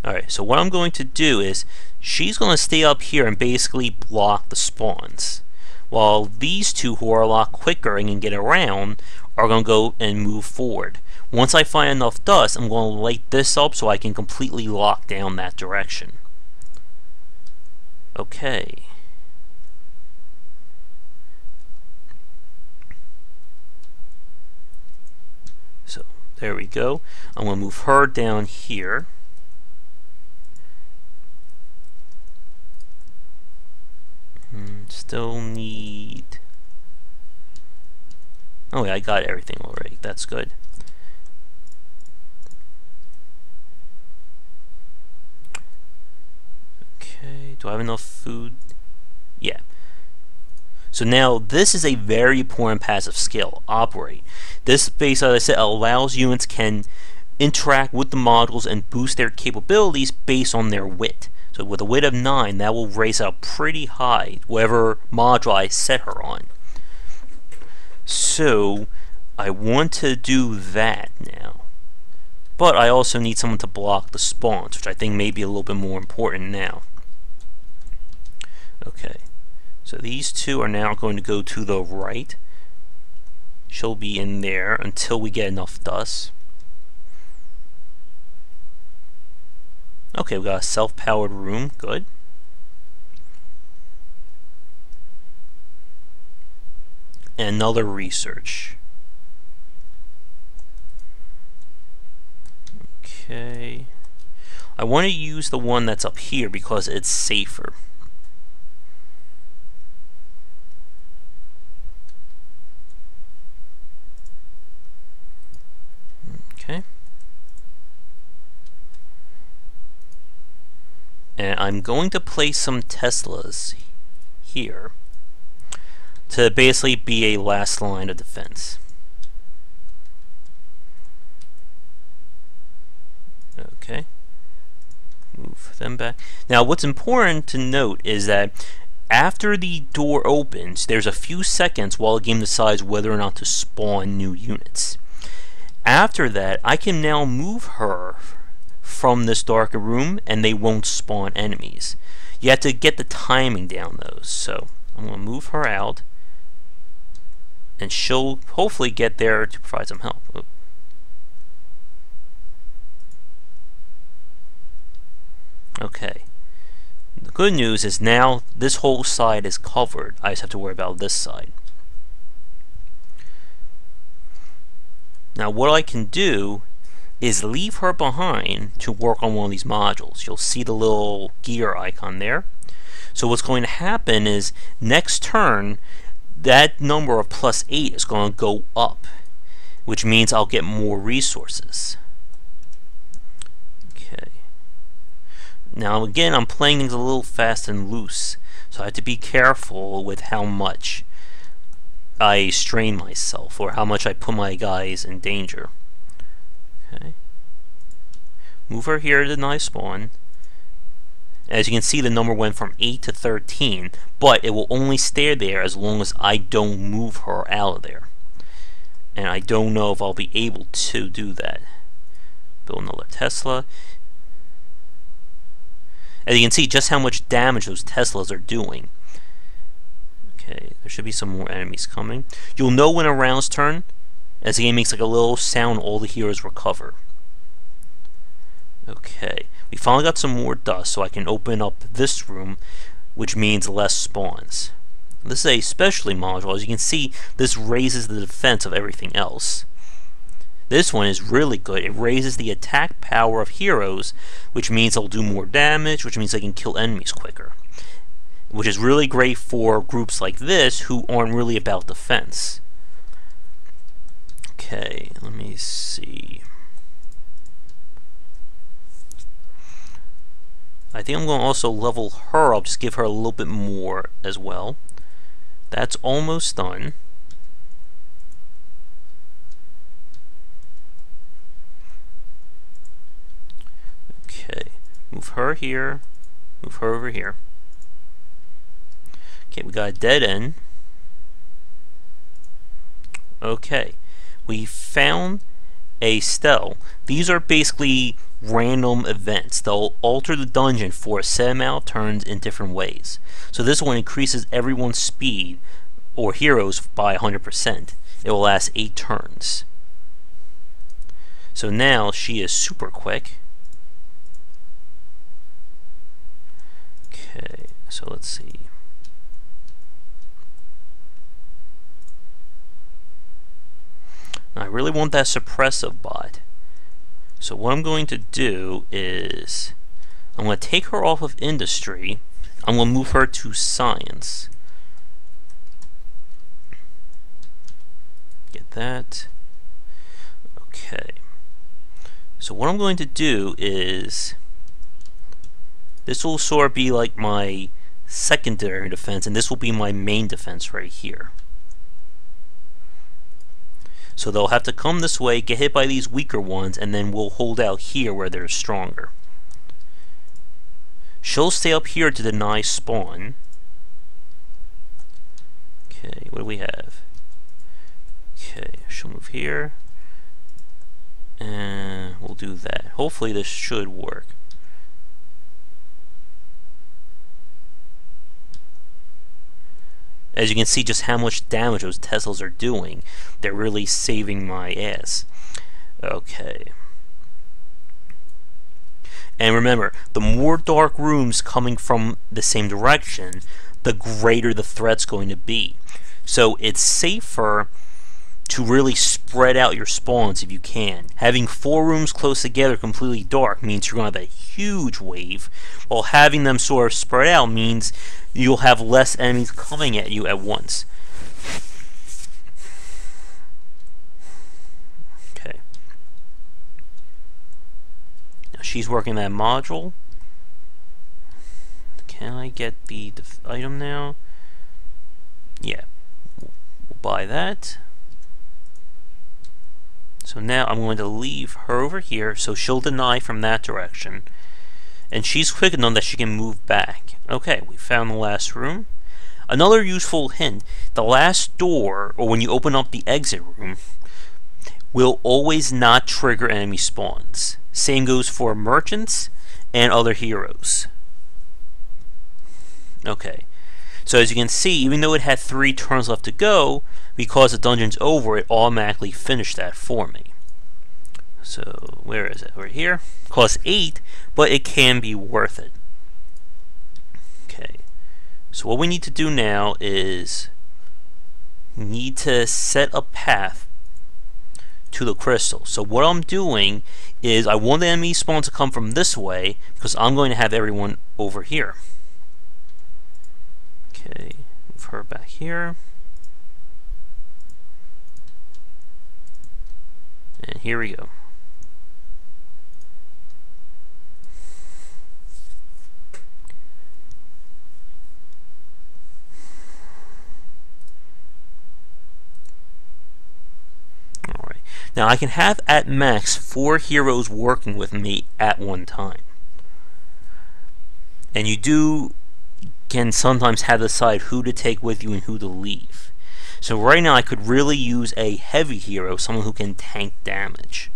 Alright, so what I'm going to do is she's going to stay up here and basically block the spawns, while these two, who are a lot quicker and can get around, are going to go and move forward. Once I find enough dust, I'm going to light this up so I can completely lock down that direction. Okay. So, there we go. I'm going to move her down here. Still need... Oh yeah, I got everything already. That's good. Okay, do I have enough food? Yeah. So now this is a very important passive skill, Operate. This base, as I said, allows units can interact with the modules and boost their capabilities based on their wit. So with a wit of nine, that will raise out pretty high, whatever module I set her on. So I want to do that now. But I also need someone to block the spawns, which I think may be a little bit more important now. Okay, so these two are now going to go to the right. She'll be in there until we get enough dust. Okay, we got a self-powered room, good. And another research. Okay. I want to use the one that's up here because it's safer. Okay. And I'm going to place some Teslas here to basically be a last line of defense. Okay, move them back. Now what's important to note is that after the door opens, there's a few seconds while the game decides whether or not to spawn new units. After that, I can now move her from this darker room and they won't spawn enemies. You have to get the timing down though, so I'm going to move her out and she'll hopefully get there to provide some help. Oop. Okay, the good news is now this whole side is covered. I just have to worry about this side. Now what I can do is leave her behind to work on one of these modules. You'll see the little gear icon there. So what's going to happen is next turn, that number of plus eight is going to go up, which means I'll get more resources. Okay. Now again, I'm playing things a little fast and loose, so I have to be careful with how much I strain myself or how much I put my guys in danger. Okay. Move her here to the nice spawn. As you can see, the number went from eight to thirteen, but it will only stay there as long as I don't move her out of there. And I don't know if I'll be able to do that. Build another Tesla. As you can see, just how much damage those Teslas are doing. Okay, there should be some more enemies coming. You'll know when a round's turn. As the game makes like a little sound, all the heroes recover. Okay, we finally got some more dust, so I can open up this room, which means less spawns. This is a specialty module. As you can see, this raises the defense of everything else. This one is really good. It raises the attack power of heroes, which means they'll do more damage, which means they can kill enemies quicker. which is really great for groups like this who aren't really about defense. Okay, let me see. I think I'm going to also level her up, just give her a little bit more as well. That's almost done. Okay, move her here, move her over here. Okay, we got a dead end. Okay, we found a stele. These are basically random events. They'll alter the dungeon for a set amount of turns in different ways. So this one increases everyone's speed or heroes by one hundred percent. It will last eight turns. So now she is super quick. Okay, so let's see. I really want that suppressive bot. So what I'm going to do is I'm going to take her off of industry. I'm going to move her to science. Get that. Okay. So what I'm going to do is this will sort of be like my secondary defense, and this will be my main defense right here. So they'll have to come this way, get hit by these weaker ones, and then we'll hold out here where they're stronger. She'll stay up here to deny spawn. Okay, what do we have? Okay, she'll move here. And we'll do that. Hopefully this should work. As you can see just how much damage those Teslas are doing. They're really saving my ass. Okay. And remember, the more dark rooms coming from the same direction, the greater the threat's going to be. So it's safer to really spread out your spawns if you can. Having four rooms close together completely dark means you're going to have a huge wave, while having them sort of spread out means you'll have less enemies coming at you at once. Okay. Now she's working that module. Can I get the def item now? Yeah. We'll buy that. So now I'm going to leave her over here so she'll deny from that direction. And she's quick enough that she can move back. Okay, we found the last room. Another useful hint, the last door, or when you open up the exit room, will always not trigger enemy spawns. Same goes for merchants and other heroes. Okay. So as you can see, even though it had three turns left to go, because the dungeon's over, it automatically finished that for me. So where is it? Right here. Costs eight, but it can be worth it. Okay. So what we need to do now is we need to set a path to the crystal. So what I'm doing is I want the enemy spawn to come from this way because I'm going to have everyone over here. Okay, move her back here. And here we go. All right. Now I can have at max four heroes working with me at one time. And you do can sometimes have to decide who to take with you and who to leave. So right now I could really use a heavy hero, someone who can tank damage.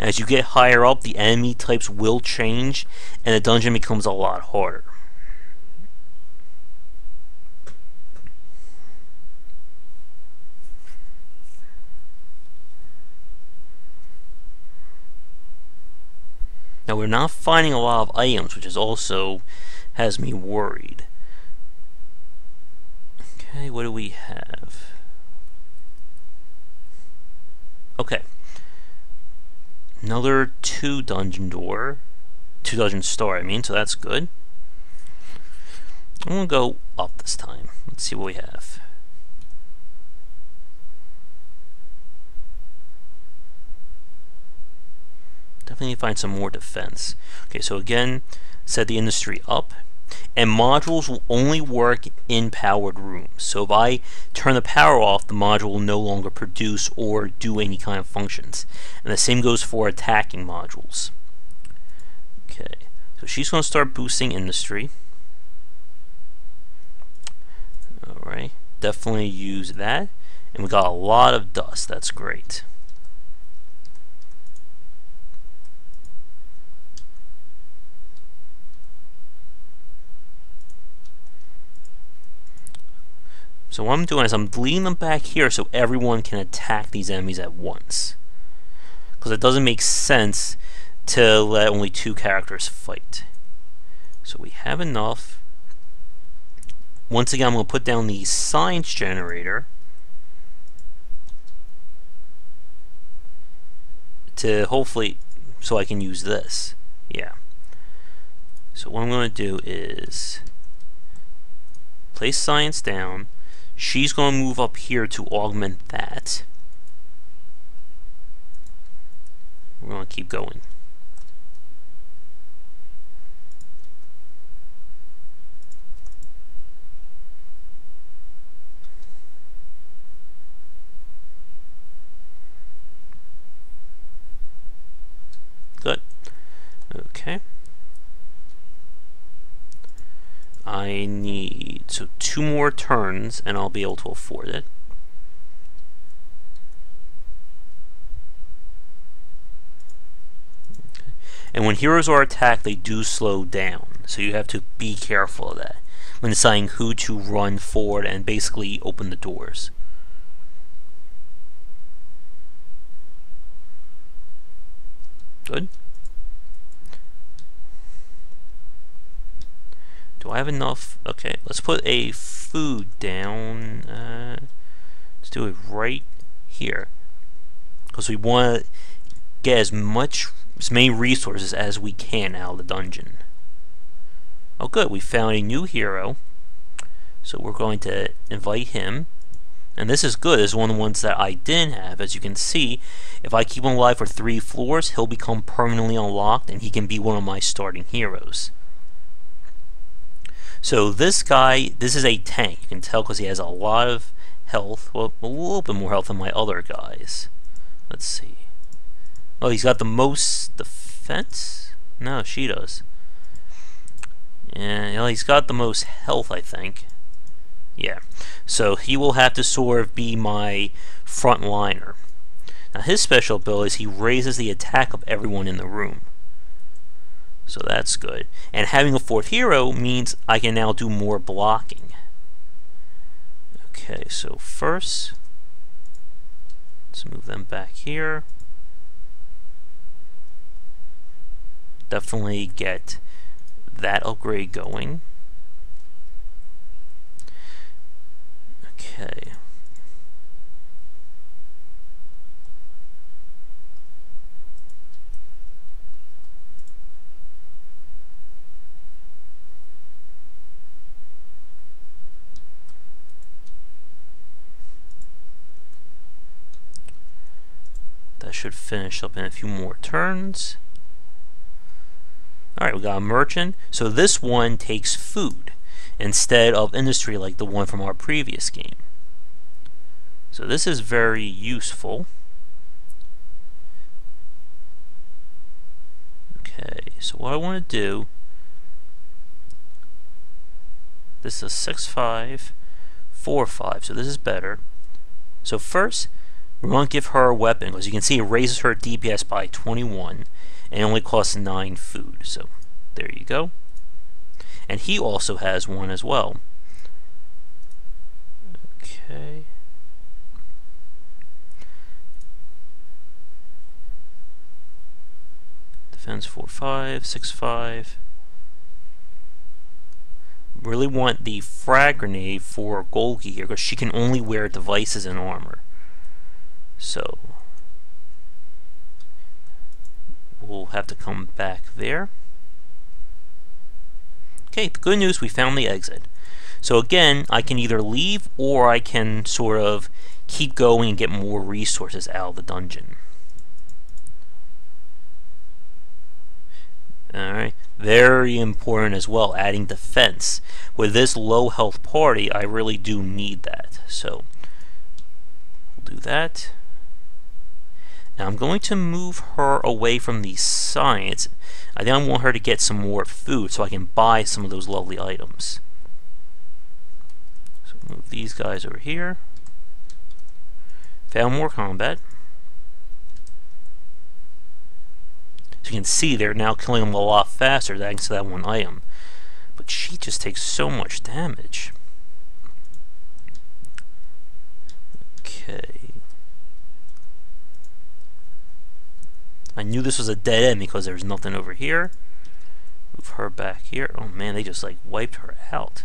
As you get higher up, the enemy types will change and the dungeon becomes a lot harder. Now we're not finding a lot of items, which is also has me worried. Okay, what do we have? Okay. Another two dungeon door. Two dungeon star, I mean, so that's good. I'm gonna go up this time. Let's see what we have. Definitely find some more defense. Okay, so again, set the industry up. And modules will only work in powered rooms. So if I turn the power off, the module will no longer produce or do any kind of functions. And the same goes for attacking modules. Okay, so she's going to start boosting industry. Alright, definitely use that. And we got a lot of dust, that's great. So what I'm doing is I'm bleeding them back here so everyone can attack these enemies at once. Because it doesn't make sense to let only two characters fight. So we have enough. Once again, I'm going to put down the science generator to hopefully, so I can use this. Yeah. So what I'm going to do is place science down. She's going to move up here to augment that. We're going to keep going. Good. Okay. I need so two more turns and I'll be able to afford it. Okay. And when heroes are attacked, they do slow down, so you have to be careful of that when deciding who to run forward and basically open the doors. Good. Do I have enough? Okay, let's put a food down. Uh, let's do it right here. Because we want to get as much, as many resources as we can out of the dungeon. Oh good, we found a new hero. So we're going to invite him. And this is good, this is one of the ones that I didn't have. As you can see, if I keep him alive for three floors, he'll become permanently unlocked and he can be one of my starting heroes. So this guy, this is a tank. You can tell because he has a lot of health. Well, a little bit more health than my other guys. Let's see. Oh, he's got the most defense? No, she does. And you know, he's got the most health, I think. Yeah. So he will have to sort of be my frontliner. Now his special ability is he raises the attack of everyone in the room. So that's good. And having a fourth hero means I can now do more blocking. Okay, so first, let's move them back here. Definitely get that upgrade going. Okay. That should finish up in a few more turns. Alright, we got a merchant. So this one takes food instead of industry like the one from our previous game. So this is very useful. Okay, so what I want to do, this is six five, four five, so this is better. So first, we're going to give her a weapon. As you can see, it raises her D P S by twenty-one and it only costs nine food. So there you go. And he also has one as well. Okay. Defense four five, six five. Really want the frag grenade for Golgi here because she can only wear devices and armor. So we'll have to come back there. Okay, the good news, we found the exit. So again, I can either leave or I can sort of keep going and get more resources out of the dungeon. Alright, very important as well, adding defense. With this low health party, I really do need that. So, we'll do that. Now I'm going to move her away from the science. I then want her to get some more food so I can buy some of those lovely items. So move these guys over here. Found more combat. So you can see they're now killing them a lot faster thanks to that one item. But she just takes so much damage. Okay. I knew this was a dead end because there's nothing over here. Move her back here. Oh man, they just like wiped her out.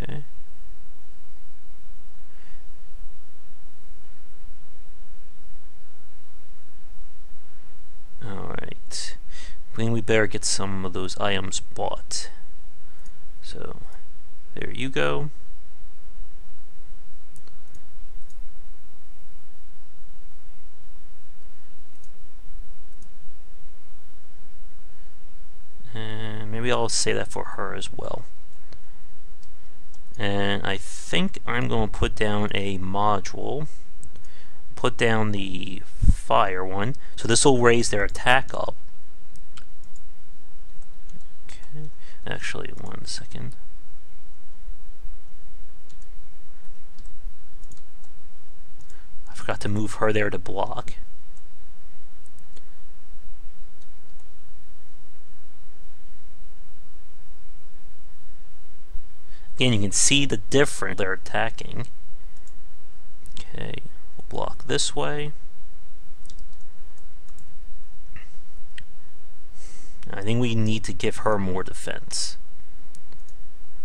Okay. Alright. Then we better get some of those items bought. So, there you go. And maybe I'll say that for her as well. And I think I'm going to put down a module, put down the fire one, so this will raise their attack up. Okay. Actually, one second. I forgot to move her there to block. Again, you can see the difference they're attacking. Okay, we'll block this way. I think we need to give her more defense.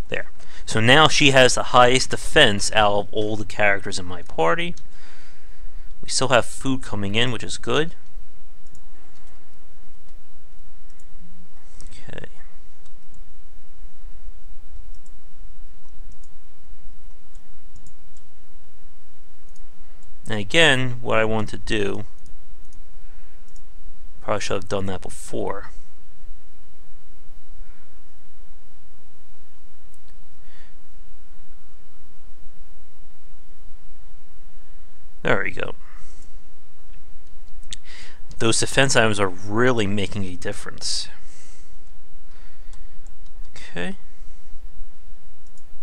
There. So now she has the highest defense out of all the characters in my party. We still have food coming in, which is good. Okay. And again, what I want to do, probably should have done that before. There we go. Those defense items are really making a difference. Okay.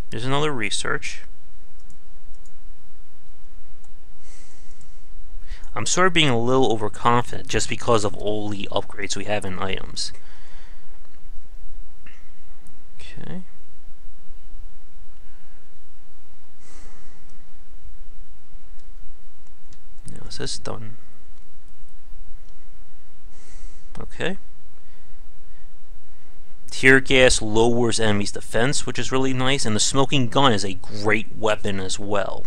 There's another research. I'm sort of being a little overconfident just because of all the upgrades we have in items. Okay. Now is this done? Okay. Tear gas lowers enemies' defense, which is really nice, and the smoking gun is a great weapon as well.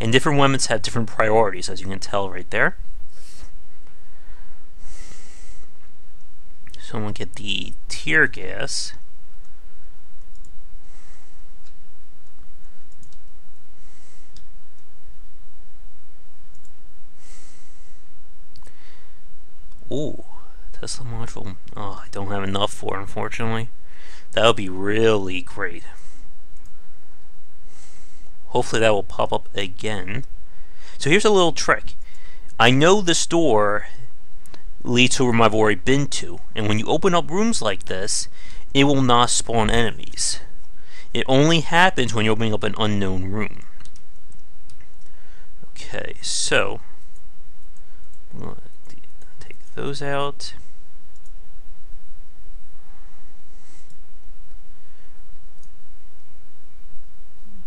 And different weapons have different priorities, as you can tell right there. So I'm going to get the tear gas. Ooh, Tesla module. Oh, I don't have enough for it, unfortunately. That would be really great. Hopefully that will pop up again. So here's a little trick. I know this door leads to a room I've already been to, and when you open up rooms like this, it will not spawn enemies. It only happens when you're opening up an unknown room. Okay, so we'll take those out.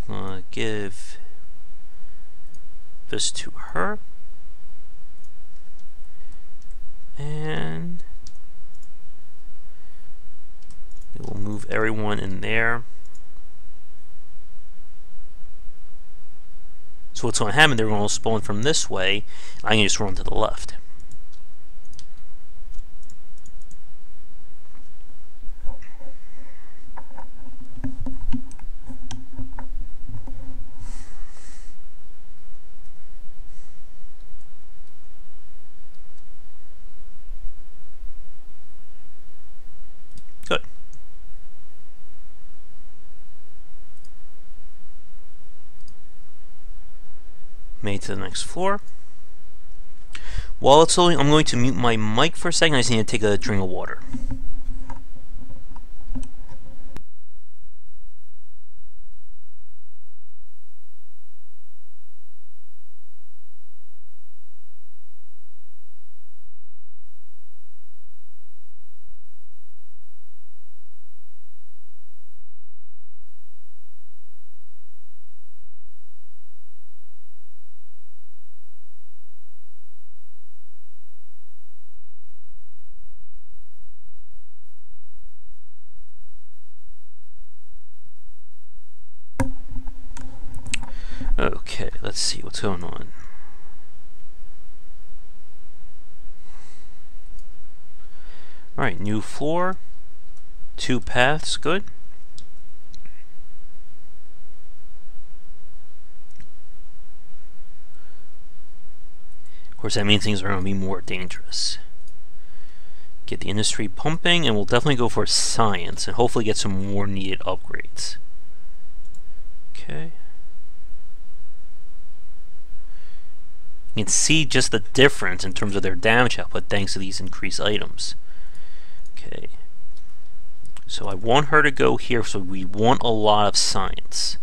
Uh, give this to her, and we'll move everyone in there. So what's going to happen, they're going to spawn from this way, and I can just run to the left. Made to the next floor. While it's loading, I'm going to mute my mic for a second. I just need to take a drink of water. Okay, let's see what's going on. Alright, new floor, two paths, good. Of course, that means things are going to be more dangerous. Get the industry pumping, and we'll definitely go for science, and hopefully get some more needed upgrades. Okay. You can see just the difference in terms of their damage output thanks to these increased items. Okay. So I want her to go here, so we want a lot of science.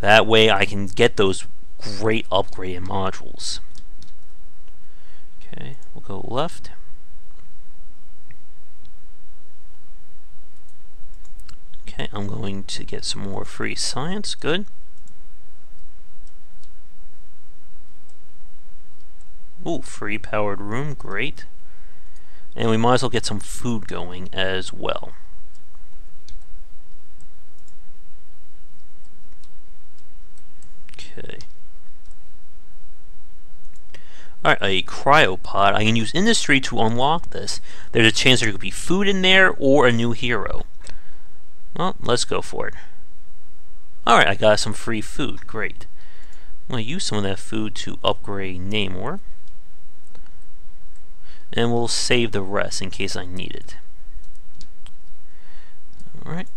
That way I can get those great upgrade modules. Okay, we'll go left. Okay, I'm going to get some more free science, good. Ooh, free powered room, great. And we might as well get some food going as well. Okay. Alright, a cryopod. I can use industry to unlock this. There's a chance there could be food in there or a new hero. Well, let's go for it. Alright, I got some free food, great. I'm going to use some of that food to upgrade Namor. And we'll save the rest in case I need it. Alright.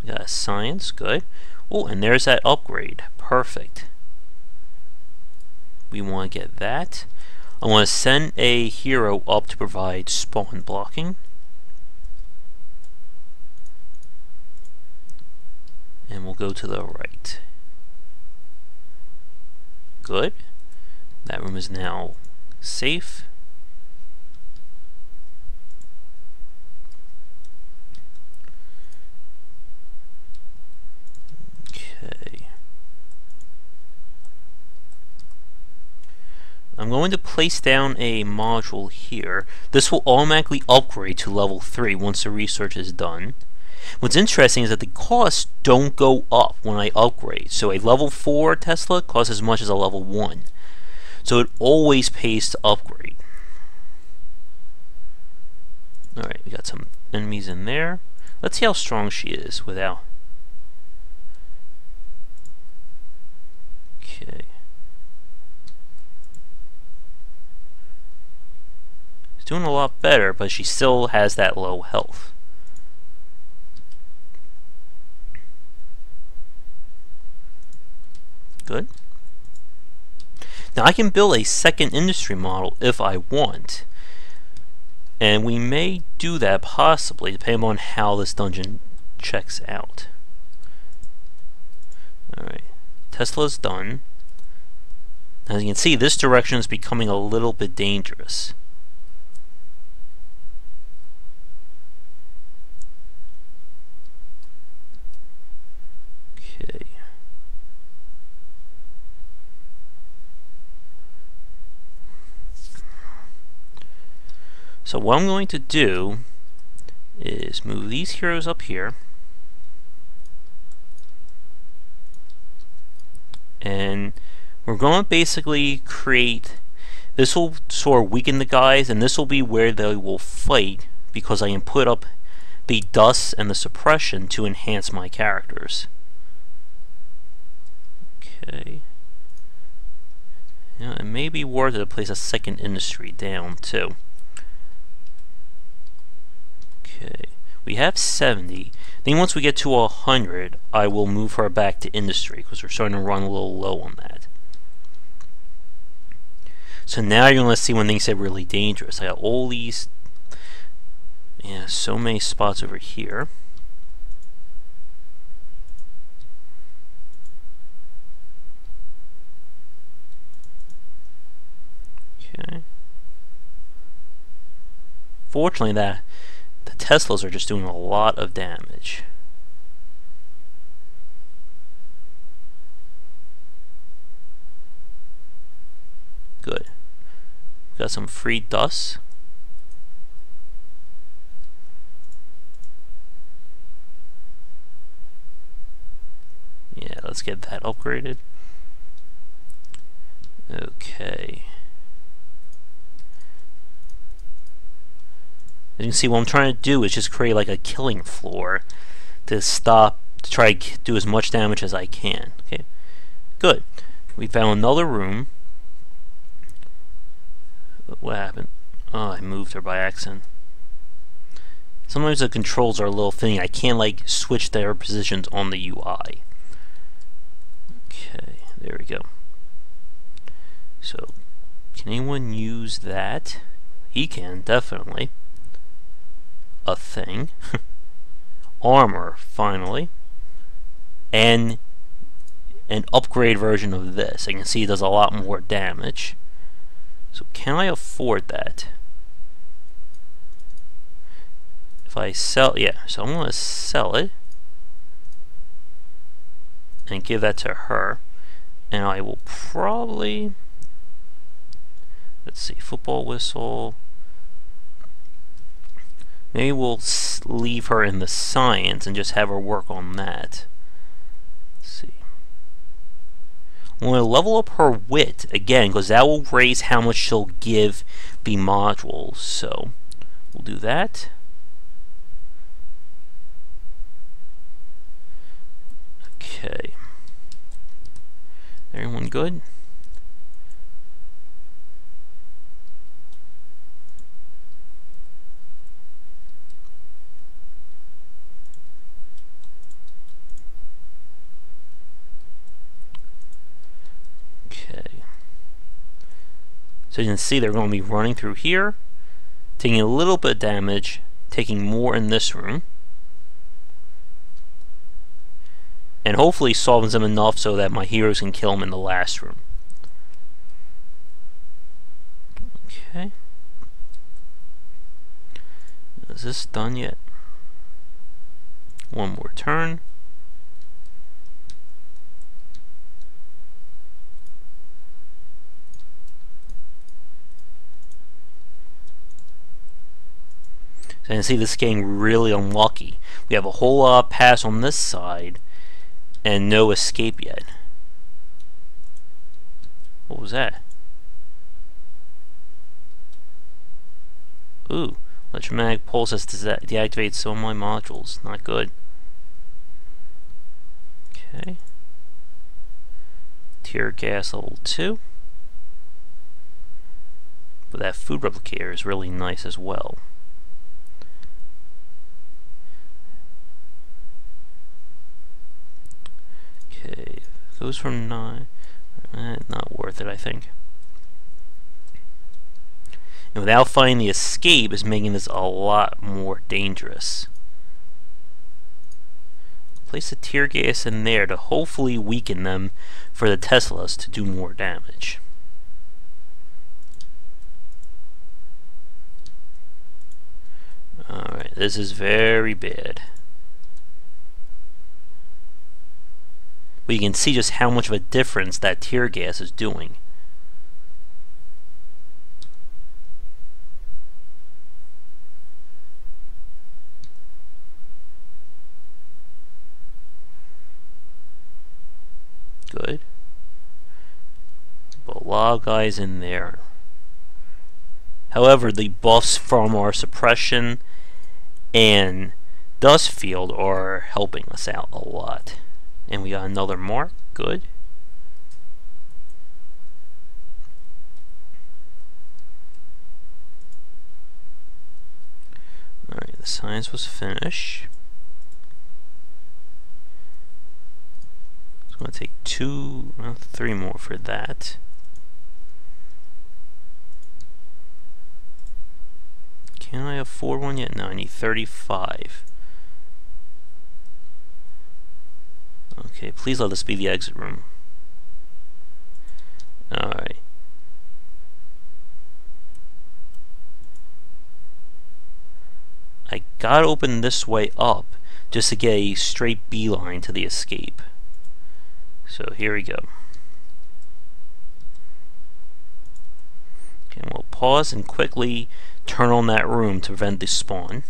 We got science, good. Oh, and there's that upgrade. Perfect. We want to get that. I want to send a hero up to provide spawn blocking. And we'll go to the right. Good. That room is now safe. Okay. I'm going to place down a module here. This will automatically upgrade to level three once the research is done. What's interesting is that the costs don't go up when I upgrade. So a level four Tesla costs as much as a level one. So it always pays to upgrade. Alright, we got some enemies in there. Let's see how strong she is without. Okay. She's doing a lot better, but she still has that low health. Good. Now I can build a second industry model if I want, and we may do that possibly depending on how this dungeon checks out. Alright, Tesla's done. As you can see, this direction is becoming a little bit dangerous. Okay. So what I'm going to do is move these heroes up here. and we're going to basically create, this will sort of weaken the guys, and this will be where they will fight, because I can put up the dust and the suppression to enhance my characters. Okay. Yeah, it may be worth it to place a second industry down too. Okay, we have seventy. Then once we get to a hundred, I will move her back to industry because we're starting to run a little low on that. So now you're gonna see when things get really dangerous. I got all these, yeah, so many spots over here. Fortunately, that the Teslas are just doing a lot of damage. Good. Got some free dust. Yeah, let's get that upgraded. Okay. As you can see, what I'm trying to do is just create like a killing floor to stop, to try to do as much damage as I can. Okay, good. We found another room. What happened? Oh, I moved her by accident. Sometimes the controls are a little thin. I can't like switch their positions on the U I. Okay, there we go. So, can anyone use that? He can, definitely. A thing. Armor, finally. And an upgrade version of this. I can see it does a lot more damage. So can I afford that? If I sell, yeah, so I'm gonna sell it and give that to her. And I will probably, let's see, football whistle. Maybe we'll leave her in the science and just have her work on that. Let's see. I'm going to level up her wit again because that will raise how much she'll give the modules. So we'll do that. Okay. Everyone good? So you can see they're going to be running through here, taking a little bit of damage, taking more in this room, and hopefully solving them enough so that my heroes can kill them in the last room. Okay. Is this done yet? One more turn. And see, this is getting really unlucky. We have a whole lot of pass on this side and no escape yet. What was that? Ooh, electromagnetic pulse has deactivated some of my modules. Not good. Okay. Tear gas level two. But that food replicator is really nice as well. Okay, goes from nine. Eh, not worth it, I think. And without finding the escape is making this a lot more dangerous. Place the tear gas in there to hopefully weaken them for the Teslas to do more damage. Alright, this is very bad. But you can see just how much of a difference that tear gas is doing. Good. lot of guys in there. However, the buffs from our suppression and dust field are helping us out a lot. And we got another mark. Good. Alright, the science was finished. It's going to take two, well, three more for that. Can I afford one yet? No, I need thirty-five. Okay, please let this be the exit room. Alright. I gotta open this way up just to get a straight beeline to the escape. So here we go. Okay, we'll pause and quickly turn on that room to prevent the spawn.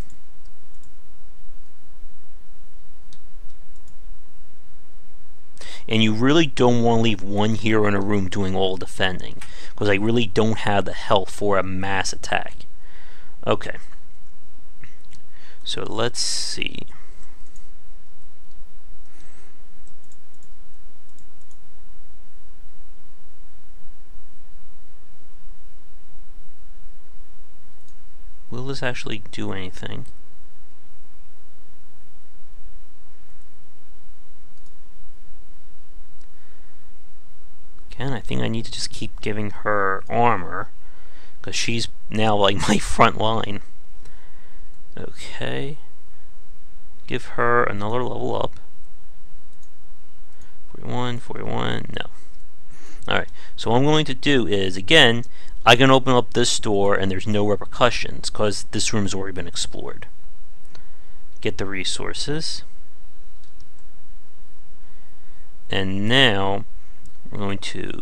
And you really don't want to leave one hero in a room doing all the defending, because I really don't have the health for a mass attack. Okay. So let's see. Will this actually do anything? Again, I think I need to just keep giving her armor, because she's now like my front line. Okay, give her another level up. forty-one, forty-one, no. Alright, so what I'm going to do is, again, I can open up this door and there's no repercussions because this room has already been explored. Get the resources. And now we're going to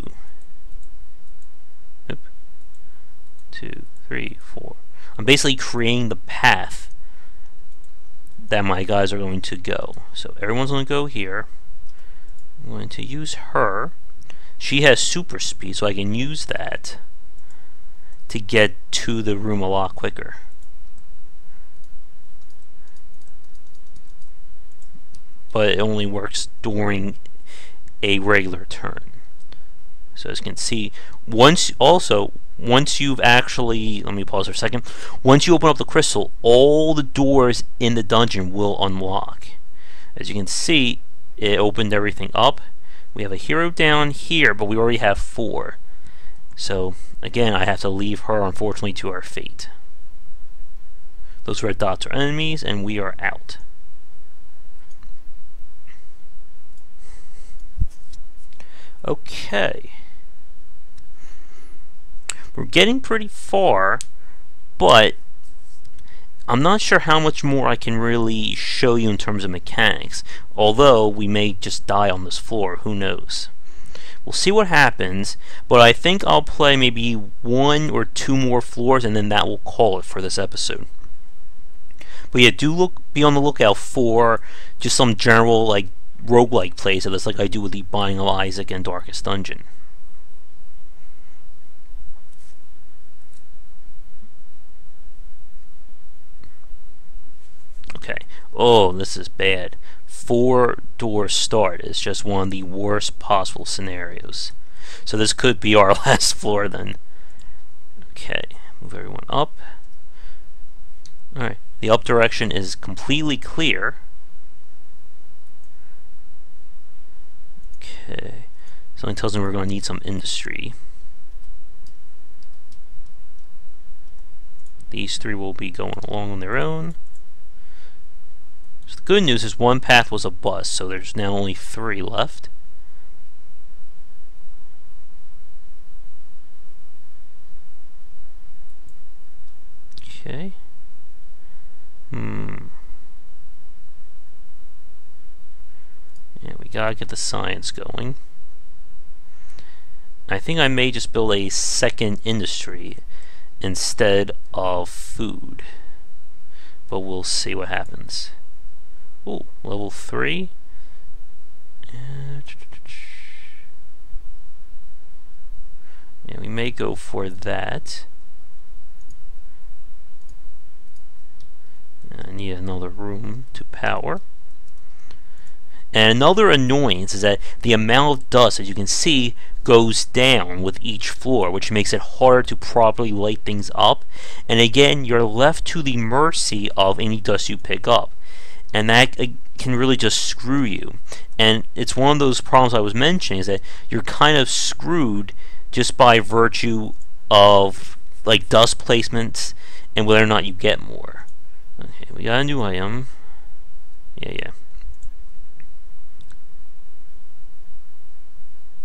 oop, two, three, four. I'm basically creating the path that my guys are going to go. So everyone's going to go here. I'm going to use her. She has super speed, so I can use that to get to the room a lot quicker. But it only works during a regular turn. So as you can see, once also once you've actually, let me pause for a second, once you open up the crystal, all the doors in the dungeon will unlock. As you can see, it opened everything up. We have a hero down here, but we already have four. So again, I have to leave her, unfortunately, to our fate. Those red dots are enemies, and we are out. Okay. We're getting pretty far, but I'm not sure how much more I can really show you in terms of mechanics, although we may just die on this floor, who knows. We'll see what happens, but I think I'll play maybe one or two more floors and then that will call it for this episode. But yeah, do look, be on the lookout for just some general like roguelike plays of this, like I do with the Binding of Isaac and Darkest Dungeon. Okay. Oh, this is bad. Four door start is just one of the worst possible scenarios. So this could be our last floor then. Okay, move everyone up. Alright, the up direction is completely clear. Okay, something tells me we're going to need some industry. These three will be going along on their own. So the good news is one path was a bust, so there's now only three left. Okay. Hmm. Yeah, we gotta get the science going. I think I may just build a second industry instead of food. But we'll see what happens. Ooh, level three. And we may go for that. I need another room to power. And another annoyance is that the amount of dust, as you can see, goes down with each floor, which makes it harder to properly light things up. And again, you're left to the mercy of any dust you pick up. And that can really just screw you. And it's one of those problems I was mentioning, is that you're kind of screwed just by virtue of like dust placements and whether or not you get more. Okay, we got a new item. Yeah, yeah.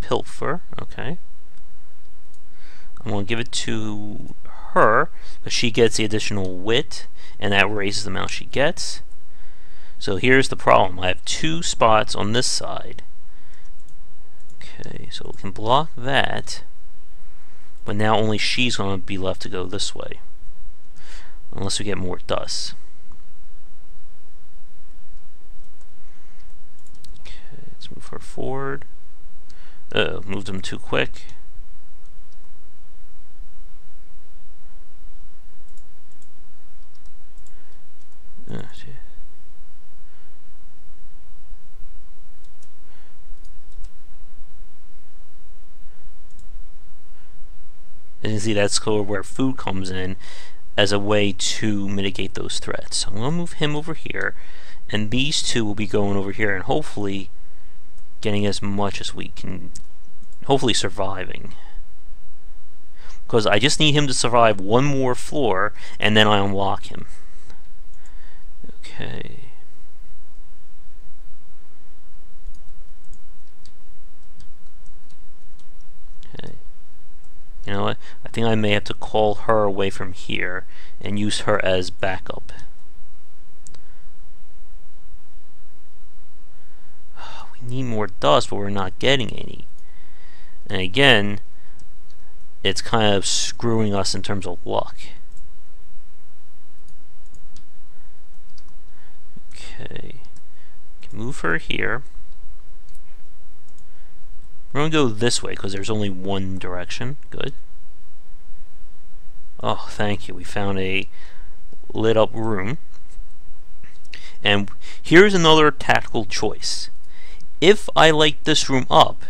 Pilfer, okay. I'm gonna give it to her, but she gets the additional wit, and that raises the amount she gets. So here's the problem. I have two spots on this side. Okay, so we can block that, but now only she's gonna be left to go this way. Unless we get more dust. Okay, let's move her forward. Uh-oh, moved them too quick. Oh, geez. As you can see, that's sort of where food comes in as a way to mitigate those threats. So I'm going to move him over here, and these two will be going over here, and hopefully getting as much as we can, hopefully surviving. Because I just need him to survive one more floor, and then I unlock him. Okay. Okay. You know what? I think I may have to call her away from here and use her as backup. Need more dust, but we're not getting any. And again, it's kind of screwing us in terms of luck. Okay, can move her here. We're gonna go this way because there's only one direction. Good. Oh, thank you. We found a lit up room. And here's another tactical choice. If I light this room up,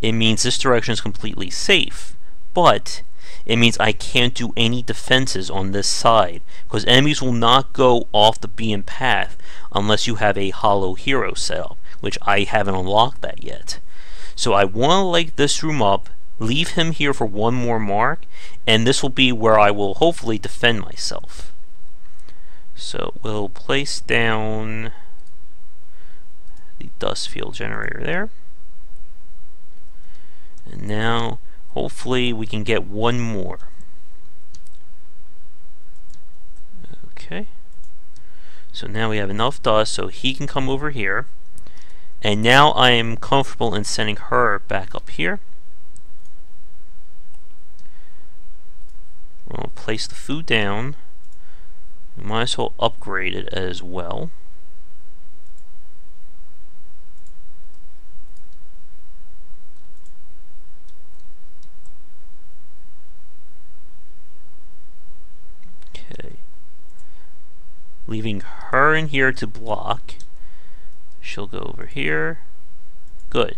it means this direction is completely safe, but it means I can't do any defenses on this side, because enemies will not go off the beaten path unless you have a hollow hero set up, which I haven't unlocked that yet. So I want to light this room up, leave him here for one more mark, and this will be where I will hopefully defend myself. So we'll place down the dust field generator there, and now hopefully we can get one more. Okay, so now we have enough dust so he can come over here, and now I am comfortable in sending her back up here. We'll place the food down. We might as well upgrade it as well. Leaving her in here to block. She'll go over here. Good.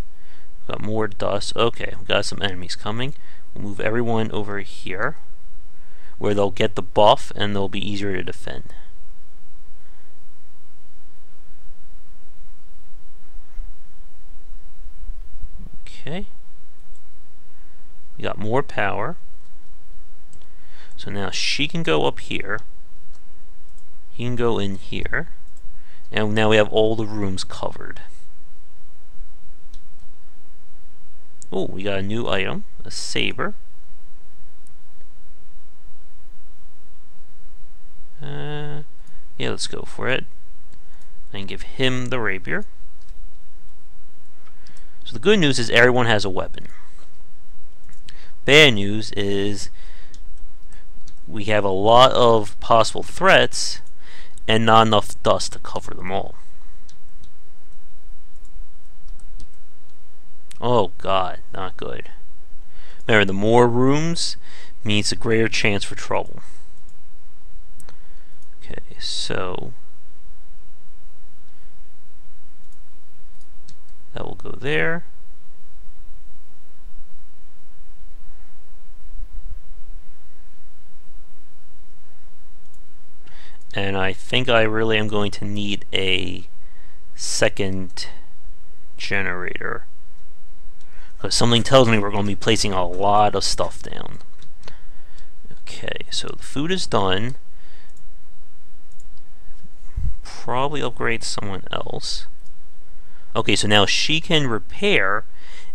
Got more dust. Okay, we got some enemies coming. We'll move everyone over here where they'll get the buff and they'll be easier to defend. Okay. We got more power. So now she can go up here. He can go in here, and now we have all the rooms covered. Oh, we got a new item, a saber. Uh, yeah, let's go for it. And give him the rapier. So the good news is everyone has a weapon. Bad news is we have a lot of possible threats and not enough dust to cover them all. Oh god, not good. Remember, the more rooms means a greater chance for trouble. Okay, so that will go there. And I think I really am going to need a second generator, because something tells me we're going to be placing a lot of stuff down. Okay, so the food is done. Probably upgrade someone else. Okay, so now she can repair.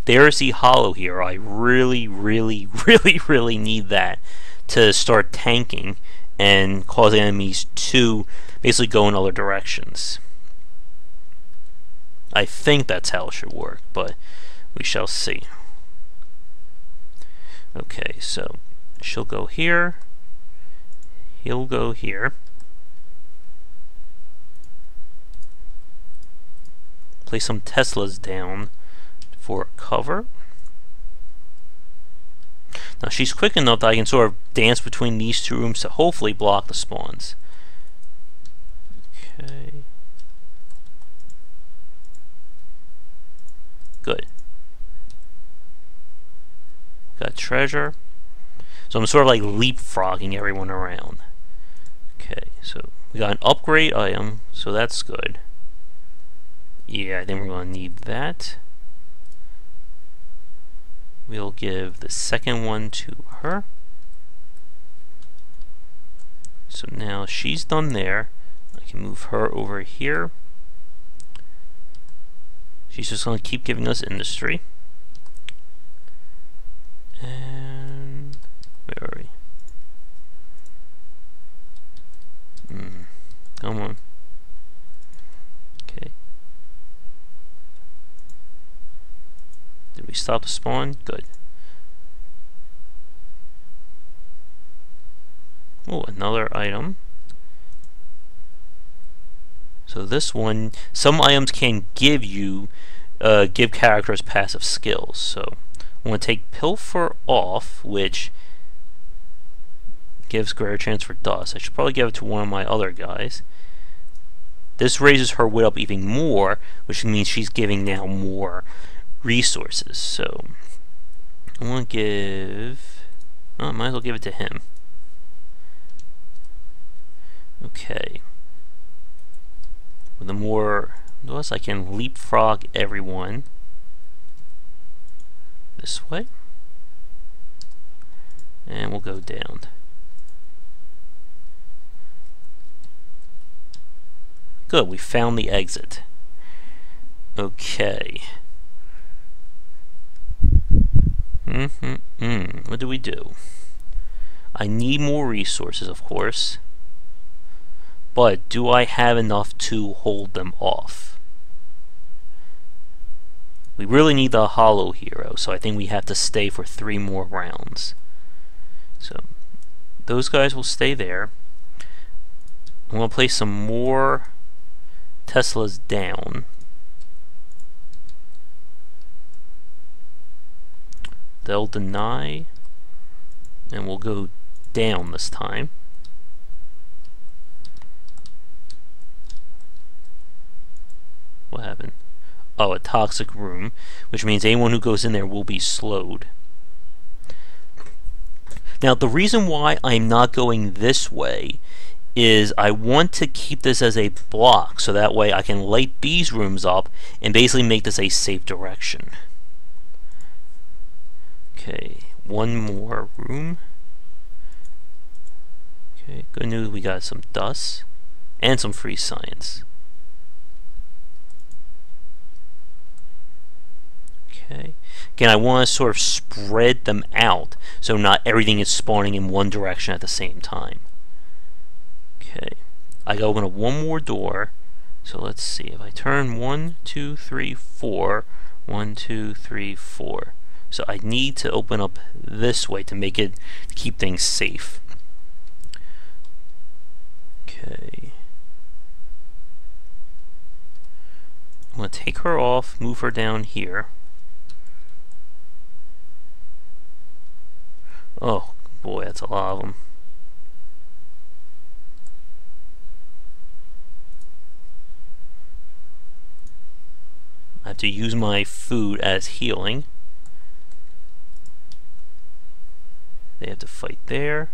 There's the hollow here. I really, really, really, really need that to start tanking and cause enemies to basically go in other directions. I think that's how it should work, but we shall see. Okay, so she'll go here, he'll go here. Place some Teslas down for cover. Now she's quick enough that I can sort of dance between these two rooms to hopefully block the spawns. Okay. Good. Got treasure. So I'm sort of like leapfrogging everyone around. Okay, so we got an upgrade item, so that's good. Yeah, I think we're going to need that. We'll give the second one to her. So now she's done there. I can move her over here. She's just going to keep giving us industry. And where are we? Mm, come on. Okay. Did we stop the spawn? Good. Oh, another item. So this one, some items can give you, uh, give characters passive skills. So I'm going to take Pilfer off, which gives greater chance for dust. I should probably give it to one of my other guys. This raises her wit up even more, which means she's giving now more resources. So I'm going to give, oh, might as well give it to him. Okay. The more, the less I can leapfrog everyone this way, and we'll go down. Good, we found the exit. Okay. Mm-hmm-mm. What do we do? I need more resources, of course. But do I have enough to hold them off? We really need the hollow hero, so I think we have to stay for three more rounds. So those guys will stay there. I'm going to place some more Teslas down. They'll deny, and we'll go down this time. What happened? Oh, a toxic room, which means anyone who goes in there will be slowed. Now, the reason why I'm not going this way is I want to keep this as a block, so that way I can light these rooms up and basically make this a safe direction. Okay, one more room. Okay, good news, we got some dust and some free science. Okay. Again, I want to sort of spread them out so not everything is spawning in one direction at the same time. Okay, I can open up one more door. So let's see, if I turn one, two, three, four, one, two, three, four. So I need to open up this way to make it, to keep things safe. Okay. I'm going to take her off, move her down here. Oh boy, that's a lot of them. I have to use my food as healing. They have to fight there.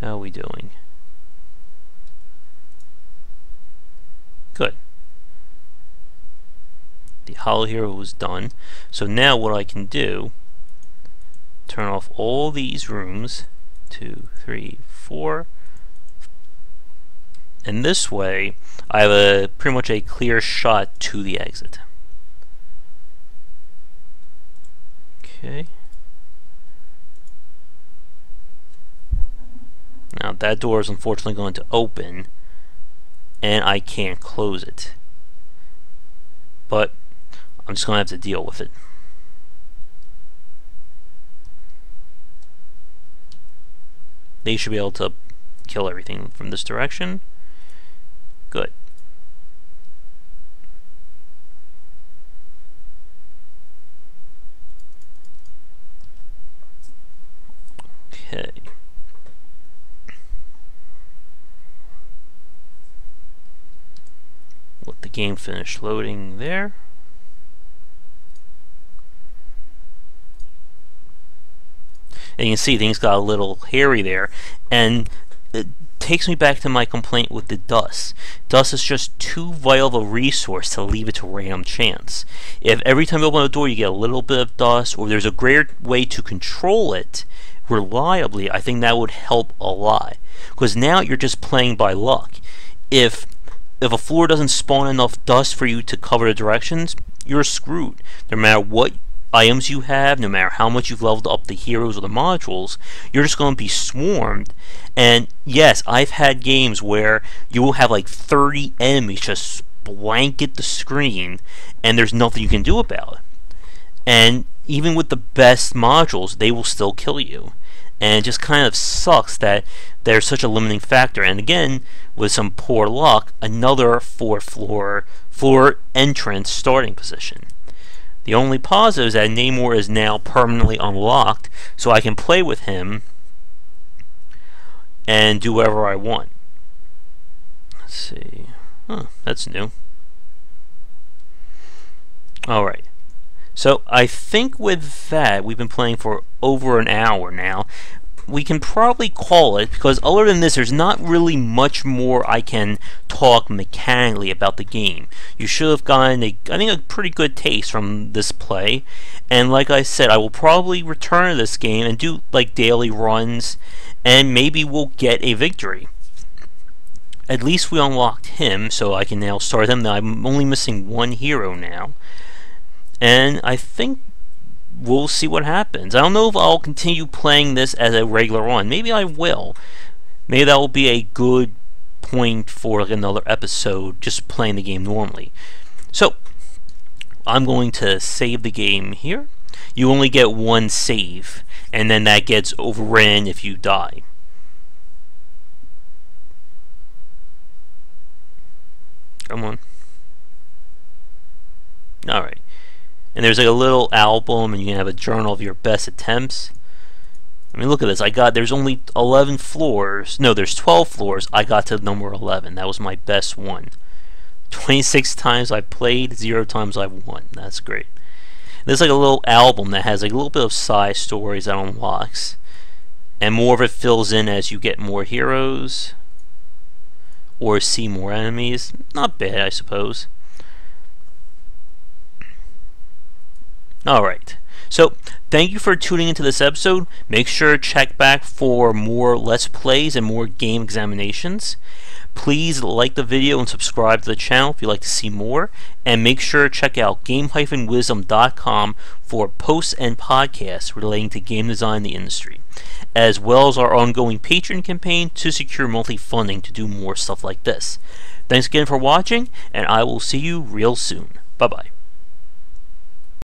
How are we doing? Good. The Hollow Hero was done. So now what I can do, turn off all these rooms, two, three, four, and this way I have a pretty much a clear shot to the exit. Okay. Now that door is unfortunately going to open and I can't close it. But I'm just going to have to deal with it. They should be able to kill everything from this direction. Good. Okay. Let the game finish loading there. And you can see things got a little hairy there, and it takes me back to my complaint with the dust. Dust is just too vital of a resource to leave it to random chance. If every time you open a door you get a little bit of dust, or there's a greater way to control it reliably, I think that would help a lot. Because now you're just playing by luck. If if a floor doesn't spawn enough dust for you to cover the directions, you're screwed. No matter what items you have, no matter how much you've leveled up the heroes or the modules, you're just going to be swarmed. And yes, I've had games where you will have like thirty enemies just blanket the screen and there's nothing you can do about it. And even with the best modules, they will still kill you. And it just kind of sucks that they're such a limiting factor. And again, with some poor luck, another fourth floor, floor entrance starting position. The only positive is that Namor is now permanently unlocked, so I can play with him and do whatever I want. Let's see. Huh, that's new. Alright. So I think with that, we've been playing for over an hour now. We can probably call it, because other than this there's not really much more I can talk mechanically about the game. You should have gotten a, I think, a pretty good taste from this play, and like I said, I will probably return to this game and do like daily runs, and maybe we'll get a victory. At least we unlocked him, so I can now start him. Now I'm only missing one hero now, and I think we'll see what happens. I don't know if I'll continue playing this as a regular run. Maybe I will. Maybe that will be a good point for like another episode, just playing the game normally. So, I'm going to save the game here. You only get one save, and then that gets overran if you die. Come on. Alright. And there's like a little album, and you can have a journal of your best attempts. I mean, look at this. I got, there's only eleven floors. No, there's twelve floors. I got to number eleven. That was my best one. twenty-six times I played, zero times I won. That's great. There's like a little album that has like a little bit of side stories that unlocks. And more of it fills in as you get more heroes or see more enemies. Not bad, I suppose. Alright, so thank you for tuning into this episode. Make sure to check back for more Let's Plays and more game examinations. Please like the video and subscribe to the channel if you'd like to see more. And make sure to check out game wisdom dot com for posts and podcasts relating to game design in the industry, as well as our ongoing Patreon campaign to secure monthly funding to do more stuff like this. Thanks again for watching, and I will see you real soon. Bye-bye.